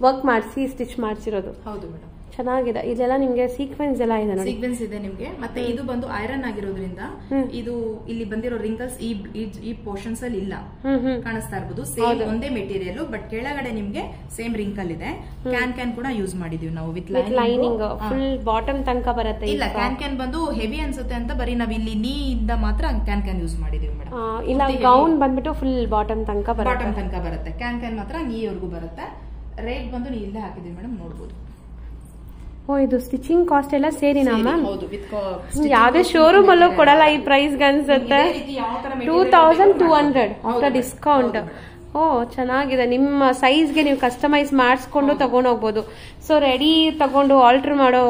ವರ್ಕ್ ಮಾಡಿಸಿ ಸ್ಟಿಚ್ ಮಾಡಿಸಿರೋದು ಹೌದು ಮೇಡಮ್ ಚೆನ್ನಾಗಿದೆ ಇದೆಲ್ಲ ನಿಮ್ಗೆ ಸೀಕ್ವೆನ್ಸ್ ಎಲ್ಲ ಇದೆ ನೋಡಿ ಸೀಕ್ವೆನ್ಸ್ ಇದೆ ನಿಮ್ಗೆ ಮತ್ತೆ ಇದು ಬಂದು ಐರನ್ ಆಗಿರೋದ್ರಿಂದ ಇದು ಇಲ್ಲಿ ಬಂದಿರೋ ರಿಂಕಲ್ಸ್ ಈ ಈ ಪೋರ್ಷನ್ಸ್ ಅಲ್ಲಿ ಇಲ್ಲ ಕಾಣಿಸ್ತಾ ಇರಬಹುದು ಸೇಮ್ ಒಂದೇ ಮೆಟೀರಿಯಲ್ ಬಟ್ ಕೆಳಗಡೆ ನಿಮ್ಗೆ ಸೇಮ್ ರಿಂಕಲ್ ಇದೆ ಕ್ಯಾನ್ ಕ್ಯಾನ್ ಕೂಡ ಯೂಸ್ ಮಾಡಿದೀವಿ ನಾವು ವಿತ್ ಲೈನಿಂಗ್ ಫುಲ್ ಬಾಟಮ್ ತನಕ ಬರುತ್ತೆ ಇಲ್ಲ ಕ್ಯಾನ್ ಕ್ಯಾನ್ ಬಂದು ಹೆವಿ ಅನ್ಸುತ್ತೆ ಅಂತ ಬರೀ ನಾವು ಇಲ್ಲಿ ನೀ ಇಂದ ಮಾತ್ರ ಕ್ಯಾನ್ ಕ್ಯಾನ್ ಯೂಸ್ ಮಾಡಿದೀವಿ ಮೇಡಮ್ ಇಲ್ಲ ಗೌನ್ ಬಂದ್ಬಿಟ್ಟು ಫುಲ್ ಬಾಟಮ್ ತನಕ ಬರುತ್ತೆ ಬಾಟಮ್ ತನಕ ಬರುತ್ತೆ ಕ್ಯಾನ್ ಕ್ಯಾನ್ ಮಾತ್ರ ನೀವರೆಗೂ ಬರುತ್ತೆ ರೇಟ್ ಬಂದು ನೀ ಇಲ್ಲೇ ಹಾಕಿದೀವಿ ಮೇಡಮ್ ನೋಡಬಹುದು ಓ ಇದು ಸ್ಟಿಚಿಂಗ್ ಕಾಸ್ಟ್ ಎಲ್ಲ ಸೇರಿ ಯಾವ್ದೇ ಶೋರೂಮ್ ಅಲ್ಲೂ ಕೊಡಲ್ಲ ಈ ಪ್ರೈಸ್ ಅನ್ಸುತ್ತೆ two thousand two hundred after discount ಓ ಚೆನ್ನಾಗಿದೆ ನಿಮ್ಮ ಸೈಜ್ಗೆ ನೀವು ಕಸ್ಟಮೈಸ್ ಮಾಡಿಸ್ಕೊಂಡು ತಗೊಂಡೋಗ್ಬೋದು ಸೊ ರೆಡಿ ತಗೊಂಡು ಆಲ್ಟರ್ ಮಾಡೋ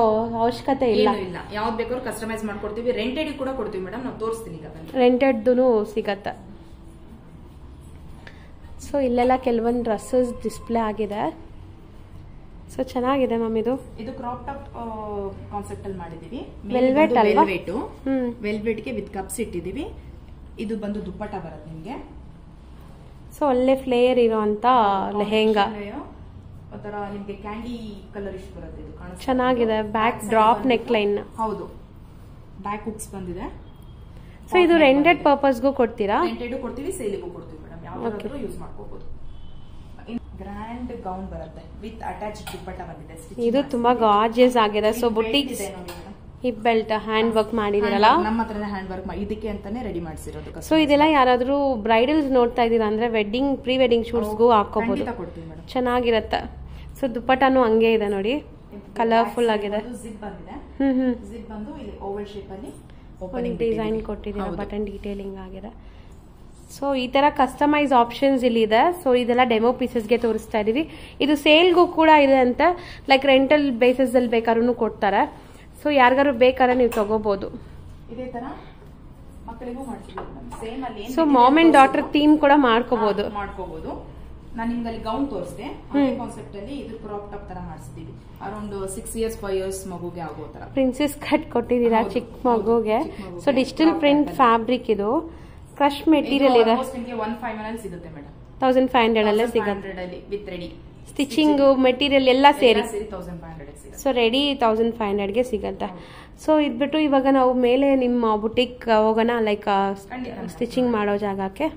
ಅವಶ್ಯಕತೆ ಇಲ್ಲ ಯಾವ್ದು ಬೇಕಾದ್ರೂ ಕಸ್ಟಮೈಸ್ ಮಾಡ್ಕೊಡ್ತೀವಿ ರೆಂಟೆಡ್ ಕೂಡ ಕೊಡ್ತೀವಿ ಮೇಡಮ್ ನಾವು ತೋರಿಸ್ತೀನಿ ರೆಂಟೆಡ್ದು ಸಿಗತ್ತೆ ಸೊ ಇಲ್ಲೆಲ್ಲ ಕೆಲವೊಂದು ಡ್ರೆಸ್ಸಸ್ ಡಿಸ್ಪ್ಲೇ ಆಗಿದೆ ಸೊ ಚೆನ್ನಾಗಿದೆ ಮ್ಯಾಮ್ ಇದು ಇದು ಕ್ರಾಪ್ ಟಾಪ್ ಕಾನ್ಸೆಪ್ಟ್ ಅಲ್ಲಿ ಮಾಡಿದೀವಿ ವೆಲ್ವೆಟ್ ವೆಲ್ವೆಟ್ ಗೆ ವಿತ್ ಕಪ್ಸ್ ಇಟ್ಟಿದೀವಿ ಇದು ಬಂದು ದುಪ್ಪಟ್ಟ ಬರುತ್ತೆ ನಿಮಗೆ. ಸೋ ಒಳ್ಳೆ ಫ್ಲೇಯರ್ ಇರುವಂತ ಲೆಹೆಂಗಾ ಅದರ ನಿಮಗೆ ಕ್ಯಾಂಡಿ ಕಲರ್ ಇಷ್ಟ ಬರುತ್ತೆ. ಇದು ಕಾಣಿಸ್ತಾ ಚೆನ್ನಾಗಿದೆ. ಬ್ಯಾಕ್ ಡ್ರಾಪ್ ನೆಕ್ ಲೈನ್, ಹೌದು ಬ್ಯಾಕ್ ಹುಕ್ಸ್ ಬಂದಿದೆ. ಸೋ ಇದು ರೆಂಡೆಡ್ ಪರ್ಪಸ್ ಗೂ ಕೊಡ್ತೀರಾ? ರೆಂಡೆಡ್ ಕೊಡ್ತೀವಿ, ಸೇಲಿಗೂ ಕೊಡ್ತೀವಿ ಮೇಡಂ. ಯಾವಾಗಲೂ ಯೂಸ್ ಮಾಡ್ಕೋಬಹುದು. ಗ್ರ್ಯಾಂಡ್ ಗೌನ್ ಬರುತ್ತೆ ವಿತ್ ಅಟ್ಯಾಚ್ಡ್ ದುಪ್ಪಟ್ಟ ಬಂದಿದೆ. ಇದು ತುಂಬಾ ಗಾರ್ಜಿಯಸ್ ಆಗಿದೆ. So boutiques hip belt hand work ಮಾಡಿದಿರಲ್ಲ, ನಮ್ಮ ಹತ್ರನೇ ಹ್ಯಾಂಡ್ ವರ್ಕ್ ಇದಕ್ಕೆ ಅಂತಾನೆ ರೆಡಿ ಮಾಡಿಸಿರೋದು. ಸೊ ಇದೆಲ್ಲ ಯಾರಾದರೂ ಬ್ರೈಡಲ್ಸ್ ನೋಡ್ತಾ ಇದ್ದೀರಾ ಅಂದ್ರೆ ವೆಡ್ಡಿಂಗ್ ಪ್ರೀ ವೆಡ್ಡಿಂಗ್ ಶೂಟ್ಸ್ಗೂ ಹಾಕೋಬಹುದು, ಚೆನ್ನಾಗಿರುತ್ತೆ. ಸೊ ದುಪ್ಪಟ್ಟಾನು ಹಂಗೆ ಇದೆ ನೋಡಿ, ಕಲರ್ಫುಲ್ ಆಗಿದೆ. ಹ್ಮ್ ಹ್ಮ್ ಜಿಪ್ ಬಂದು ಇಲ್ಲಿ ಓವಲ್ ಶೇಪ್ ಅಲ್ಲಿ ಓಪನಿಂಗ್ ಡಿಸೈನ್ ಕೊಟ್ಟಿದ್ದೀರಾ, ಬಟನ್ ಡೀಟೇಲಿಂಗ್ ಆಗಿದೆ. ಸೊ ಈ ತರ ಕಸ್ಟಮೈಸ್ ಆಪ್ಷನ್ಸ್ ಇಲ್ಲಿ ಇದೆ. ಸೊ ಇದೆಲ್ಲ ಡೆಮೋ ಪೀಸಸ್ ಗೆ ತೋರಿಸ್ತಾ ಇದೀವಿ. ಇದು ಸೇಲ್ಗೂ ಕೂಡ ಇದೆ ಅಂತ, ಲೈಕ್ ರೆಂಟಲ್ ಬೇಸಿಸ್ ಅಲ್ಲಿ ಬೇಕಾದ್ರೂ ಕೊಡ್ತಾರೆ. ಸೊ ಯಾರಿಗಾರು ಬೇಕಾದ್ರೆ ನೀವು ತಗೋಬಹುದು. So mom and daughter theme ಕೂಡ ಮಾಡ್ಕೋಬಹುದು. ನಾನು ನಿಮ್ಗೆ ಅಲ್ಲಿ ಗೌನ್ ತೋರಿಸಿದೆ, ಅದೇ ಕಾನ್ಸೆಪ್ಟ್ ಅಲ್ಲಿ ಇದು ಕ್ರಾಪ್ ಟಾಪ್ ತರ ಮಾಡಿಸ್ತೀವಿ. Around six years five years ಮಗುಗೆ ಆಗೋ ತರ ಪ್ರಿನ್ಸೆಸ್ ಕಟ್ ಕೊಟ್ಟಿದ್ದೀರಾ ಚಿಕ್ಕ ಮಗುಗೆ. ಸೊ ಡಿಜಿಟಲ್ ಪ್ರಿಂಟ್ ಫ್ಯಾಬ್ರಿಕ್, ಇದು ಕ್ರಶ್ ಮೆಟೀರಿಯಲ್ ಇದೆ. ಒನ್ ಫೈವ್ ಹಂಡ್ರೆಡ್ ಸಿಗುತ್ತೆ ಮೇಡಮ್, ತೌಸಂಡ್ ಫೈವ್ ಹಂಡ್ರೆಡ್ ಅಲ್ಲೇ ಸಿಗುತ್ತೆ ವಿತ್ ರೆಡಿ ಸ್ಟಿಚಿಂಗ್ ಮೆಟೀರಿಯಲ್ ಎಲ್ಲ ಸೇರಿ. ಸೊ ರೆಡಿ ತೌಸಂಡ್ ಫೈವ್ ಹಂಡ್ರೆಡ್ಗೆ ಸಿಗುತ್ತೆ. ಸೊ ಇದ್ಬಿಟ್ಟು ಇವಾಗ ನಾವು ಮೇಲೆ ನಿಮ್ಮ ಬುಟಿಕ್ ಹೋಗೋಣ, ಲೈಕ್ ಸ್ಟಿಚಿಂಗ್ ಮಾಡೋ ಜಾಗಕ್ಕೆ.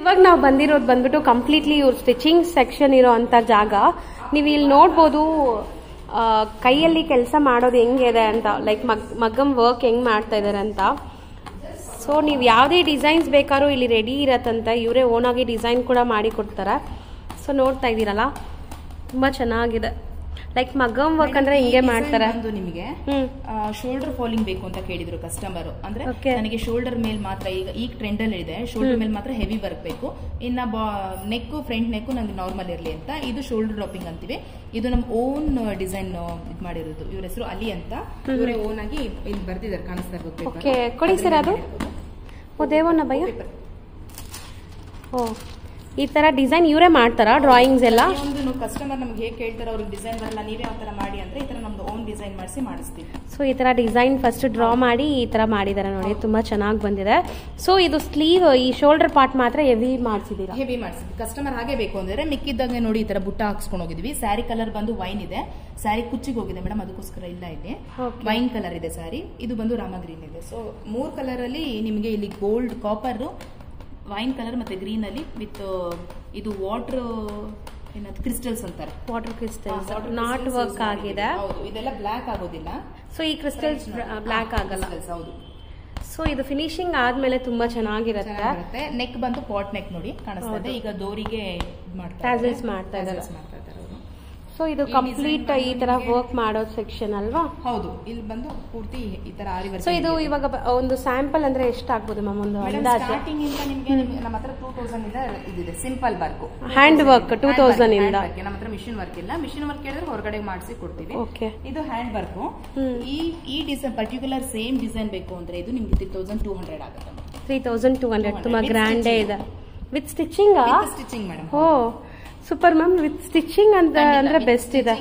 ಇವಾಗ ನಾವು ಬಂದಿರೋದು ಬಂದ್ಬಿಟ್ಟು ಕಂಪ್ಲೀಟ್ಲಿ ಇವ್ರ ಸ್ಟಿಚಿಂಗ್ ಸೆಕ್ಷನ್ ಇರೋ ಅಂತ ಜಾಗ. ನೀವು ಇಲ್ಲಿ ನೋಡ್ಬೋದು ಕೈಯಲ್ಲಿ ಕೆಲಸ ಮಾಡೋದು ಹೆಂಗಿದೆ ಅಂತ, ಲೈಕ್ ಮಗ್ಗಮ್ ವರ್ಕ್ ಹೆಂಗ್ ಮಾಡ್ತಾ ಇದಾರೆ ಅಂತ. ಸೊ ನೀವು ಯಾವುದೇ ಡಿಸೈನ್ಸ್ ಬೇಕಾದ್ರೂ ಇಲ್ಲಿ ರೆಡಿ ಇರತ್ತಂತ, ಇವರೇ ಓನ್ ಆಗಿ ಡಿಸೈನ್ ಕೂಡ ಮಾಡಿ ಕೊಡ್ತಾರೆ. ಸೊ ನೋಡ್ತಾ ಇದ್ದೀರಲ್ಲ, ತುಂಬಾ ಚೆನ್ನಾಗಿದೆ. ಲೈಕ್ ಮಗ್ಗಮ್ ವರ್ಕ್ ಅಂದ್ರೆ ಹಿಂಗೆ ಮಾಡ್ತಾರೆ. ನಿಮಗೆ ಶೋಲ್ಡರ್ ಫಾಲಿಂಗ್ ಬೇಕು ಅಂತ ಕೇಳಿದ್ರು ಕಸ್ಟಮರ್. ಅಂದ್ರೆ ನನಗೆ ಶೋಲ್ಡರ್ ಮೇಲೆ ಮಾತ್ರ, ಈಗ ಈ ಟ್ರೆಂಡ್ ಅಲ್ಲಿ ಇದೆ, ಶೋಲ್ಡರ್ ಮೇಲೆ ಮಾತ್ರ ಹೆವಿ ವರ್ಕ್ ಬೇಕು, ಇನ್ನ ನೆಕ್ ಫ್ರಂಟ್ ನೆಕ್ ನಂಗೆ ನಾರ್ಮಲ್ ಇರ್ಲಿ ಅಂತ. ಇದು ಶೋಲ್ಡರ್ ಡ್ರಾಪಿಂಗ್ ಅಂತೀವಿ. ಇದು ನಮ್ಮ ಓನ್ ಡಿಸೈನ್ ಇದು ಮಾಡಿರೋದು. ಇವ್ರ ಹೆಸರು ಅಲಿ ಅಂತ, ಇವರೇ ಓನ್ ಆಗಿ ಇಲ್ಲಿ ಬರ್ತಿದ್ದಾರೆ. ಕಾಣಿಸ್ತಾ ಇರ್ಬೇಕು, ಕೊಡಿ ಸರ್. ಅದು ದೇವನ ಭಯ. ಈ ತರ ಡಿಸೈನ್ ಇವರೇ ಮಾಡ್ತಾರಾ ಡ್ರಾಯಿಂಗ್ಸ್ ಎಲ್ಲ? ಒಂದು ಕಸ್ಟಮರ್ ನಮ್ಗೆ ಹೇಗೆ ಹೇಳ್ತಾರೆ, ಅವ್ರಿಗೆ ಡಿಸೈನ್ ಬರಲ್ಲ, ನೀವೇ ಯಾವ ತರ ಮಾಡಿ ಅಂದ್ರೆ ಈ ತರ ನಮ್ದು ಓನ್ ಡಿಸೈನ್ ಮಾಡಿಸಿ ಮಾಡಿಸ್ತೀವಿ. ಸೊ ಈ ತರ ಡಿಸೈನ್ ಫಸ್ಟ್ ಡ್ರಾ ಮಾಡಿ ಈ ತರ ಮಾಡಿದಾರೆ ನೋಡಿ, ತುಂಬಾ ಚೆನ್ನಾಗಿ ಬಂದಿದೆ. ಸೊ ಇದು ಸ್ಲೀವ್, ಈ ಶೋಲ್ಡರ್ ಪಾರ್ಟ್ ಮಾತ್ರ ಹೆವಿ ಮಾಡಿಸಿದೀರಾ? ಹೆವಿ ಮಾಡಿಸಿದ್ವಿ, ಕಸ್ಟಮರ್ ಹಾಗೆ ಬೇಕು ಅಂದ್ರೆ. ಮಿಕ್ಕಿದ್ದಾಗ ನೋಡಿ ಈ ತರ ಬುಟ್ಟ ಹಾಕ್ಸ್ಕೊಂಡು ಹೋಗಿದ್ವಿ. ಸ್ಯಾರಿ ಕಲರ್ ಬಂದು ವೈನ್ ಇದೆ, ಸ್ಯಾರಿ ಕುಚ್ಚಿಗೆ ಹೋಗಿದೆ ಮೇಡಮ್, ಅದಕ್ಕೋಸ್ಕರ ಇಲ್ಲ ಇದೆ. ವೈನ್ ಕಲರ್ ಇದೆ ಸ್ಯಾರಿ, ಇದು ಬಂದು ರಾಮ ಗ್ರೀನ್ ಇದೆ. ಸೊ ಮೂರ್ ಕಲರ್ ಅಲ್ಲಿ ನಿಮಗೆ ಇಲ್ಲಿ ಗೋಲ್ಡ್, ಕಾಪರ್, ವೈನ್ ಕಲರ್ ಮತ್ತೆ ಗ್ರೀನ್ ಅಲ್ಲಿ ವಿತ್ ಇದು ವಾಟರ್ ಏನದು ಕ್ರಿಸ್ಟಲ್ಸ್ ಅಂತಾರೆ, ವಾಟರ್ ಕ್ರಿಸ್ಟಲ್ಸ್ ನಾಟ್ ವರ್ಕ್ ಆಗಿದೆ. ಹೌದು, ಇದೆಲ್ಲ ಬ್ಲಾಕ್ ಆಗೋದಿಲ್ಲ. ಸೊ ಈ ಕ್ರಿಸ್ಟಲ್ಸ್ ಬ್ಲಾಕ್ ಆಗಲ್ಲ. ಹೌದು. ಸೊ ಇದು ಫಿನಿಶಿಂಗ್ ಆದ್ಮೇಲೆ ತುಂಬಾ ಚೆನ್ನಾಗಿರುತ್ತೆ. ನೆಕ್ ಬಂದು ಪಾಟ್ ನೆಕ್ ನೋಡಿ ಕಾಣಿಸ್ತಾ ಇದೆ. ಈಗ ದೋರಿಗೆ ಟ್ಯಾಸಲ್ಸ್ ಮಾಡ್ತಾ ಇದ್ದಾರೆ. ಸೊ ಇದು ಕಂಪ್ಲೀಟ್ ಈ ತರ ವರ್ಕ್ ಮಾಡೋ ಸೆಕ್ಷನ್ ಅಲ್ವಾ? ಹೌದು, ಇಲ್ಲಿ ಬಂದು ಪೂರ್ತಿ ಈ ತರ ಆರಿ ವರ್ಕ್. ಸೊ ಇದು ಇವಾಗ ಒಂದು ಸ್ಯಾಂಪಲ್ ಅಂದ್ರೆ ಎಷ್ಟು ಆಗಬಹುದು ಮ್ಯಾಮ್, ಒಂದು ಅಂದಾಜು? ಸ್ಟಾರ್ಟಿಂಗ್ ಇಂದ ನಿಮಗೆ ನಮ್ಮತ್ರ ಟೂ ತೌಸಂಡ್ ಇಂದ ಇದಿದೆ simple work, hand work two thousand ಇಂದ. ನಮ್ಮತ್ರ ಮಿಷಿನ್ ವರ್ಕ್ ಇಲ್ಲ, ಮಿಷಿನ್ ವರ್ಕ್ ಹೇಳಿದ್ರೆ ಹೊರಗಡೆ ಮಾಡಿಸಿ ಕೊಡ್ತೀವಿ. ಓಕೆ, ಇದು ಹ್ಯಾಂಡ್ ವರ್ಕ್. ಈ ಈ ಡಿಸೈನ್ ಪರ್ಟಿಕ್ಯುಲರ್ ಸೇಮ್ ಡಿಸೈನ್ ಬೇಕು ಅಂದ್ರೆ ಇದು ನಿಮಗೆ ತ್ರೀ ತೌಸಂಡ್ ಟೂ ಹಂಡ್ರೆಡ್ ಆಗುತ್ತೆ. ತ್ರೀ ತೌಸಂಡ್ ಟೂ ಹಂಡ್ರೆಡ್ ತುಂಬಾ ಗ್ರ್ಯಾಂಡ್ ಇದೆ with stitching. With stitching madam. ಓ ಸೂಪರ್ ಮ್ಯಾಮ್, ವಿತ್ ಸ್ಟಿಚಿಂಗ್ ಅಂತ ಅಂದ್ರೆ ಬೆಸ್ಟ್ ಇದೆ.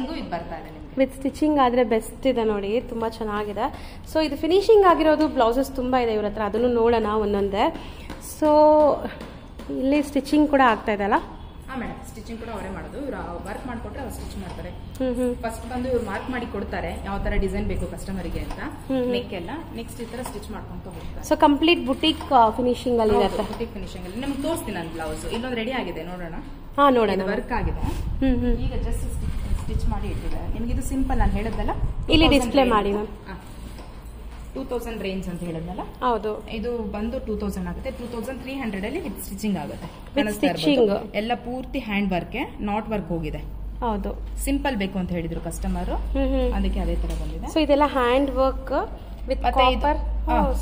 ವಿತ್ ಸ್ಟಿಚಿಂಗ್ ಆದ್ರೆ ಬೆಸ್ಟ್ ಇದೆ ನೋಡಿ, ತುಂಬಾ ಚೆನ್ನಾಗಿದೆ. ಸೊ ಇದು ಫಿನಿಶಿಂಗ್ ಆಗಿರೋದು ಬ್ಲೌಸಸ್ ತುಂಬಾ ಇದೆ ಇವ್ರ ಹತ್ರ, ಅದನ್ನು ನೋಡೋಣ ಒಂದೊಂದೇ. ಸೊ ಇಲ್ಲಿ ಸ್ಟಿಚಿಂಗ್ ಕೂಡ ಆಗ್ತಾ ಇದೆ ಅಲ್ಲ? ಹಾ ಮೇಡಮ್, ಸ್ಟಿಚಿಂಗ್ ಕೂಡ ಅವರೇ ಮಾಡೋದು. ಇವ್ರು ವರ್ಕ್ ಮಾಡ್ಕೊಟ್ರೆ ಅವ್ರು ಸ್ಟಿಚ್ ಮಾಡ್ತಾರೆ. ಫಸ್ಟ್ ಬಂದು ಇವ್ರು ಮಾರ್ಕ್ ಮಾಡಿ ಕೊಡ್ತಾರೆ ಯಾವ ತರ ಡಿಸೈನ್ ಬೇಕು ಕಸ್ಟಮರ್ಗೆ ಅಂತ, ನೆಕ್ ಎಲ್ಲ. ನೆಕ್ಸ್ಟ್ ಈ ತರ ಸ್ಟಿಚ್ ಮಾಡ್ಕೊಂತ ಹೋಗ್ತಾರೆ. ಸೊ ಕಂಪ್ಲೀಟ್ ಬುಟಿಕ್ ಫಿನಿಶಿಂಗ್ ಅಲ್ಲಿ ಇರುತ್ತೆ. ಬುಟಿಕ್ ಫಿನಿಶಿಂಗ್ ಅಲ್ಲಿ ನಿಮ್ಗೆ ತೋರಿಸ್ತೀನಿ ನಾನು ಬ್ಲೌಸ್. ಇಲ್ಲೊಂದು ರೆಡಿ ಆಗಿದೆ, ನೋಡೋಣ. ಹಾ ನೋಡೋಣ, ವರ್ಕ್ ಆಗಿದೆ. ಈಗ ಜಸ್ಟ್ ಸ್ಟಿಚ್ ಮಾಡಿ ಇಟ್ಟಿದ್ದಾರೆ ನಿಮ್ಗೆ. ಇದು ಸಿಂಪಲ್ ನಾನು ಹೇಳಿದ್ನಲ್ಲ, ಇಲ್ಲಿ ಡಿಸ್ಪ್ಲೇ ಮಾಡಿ ಮ್ಯಾಮ್. ಟೂ ತೌಸಂಡ್ ರೇಂಜ್ ಅಂತ ಹೇಳಿದ್ನಲ್ಲ, ಹೌದು. ಇದು ಬಂದು ಟೂ ತೌಸಂಡ್ ಆಗುತ್ತೆ. ಟೂ ತೌಸಂಡ್ ತ್ರೀ ಹಂಡ್ರೆಡ್ ಅಲ್ಲಿ ವಿತ್ ಸ್ಟಿಚಿಂಗ್ ಆಗುತ್ತೆ. ಎಲ್ಲ ಪೂರ್ತಿ ಹ್ಯಾಂಡ್ ವರ್ಕ್, ನಾಟ್ ವರ್ಕ್ ಹೋಗಿದೆ. ಹೌದು, ಸಿಂಪಲ್ ಬೇಕು ಅಂತ ಹೇಳಿದ್ರು ಕಸ್ಟಮರ್, ಅದಕ್ಕೆ ಅದೇ ತರ ಬಂದಿದೆ. ಸೊ ಇದೆಲ್ಲ hand work with copper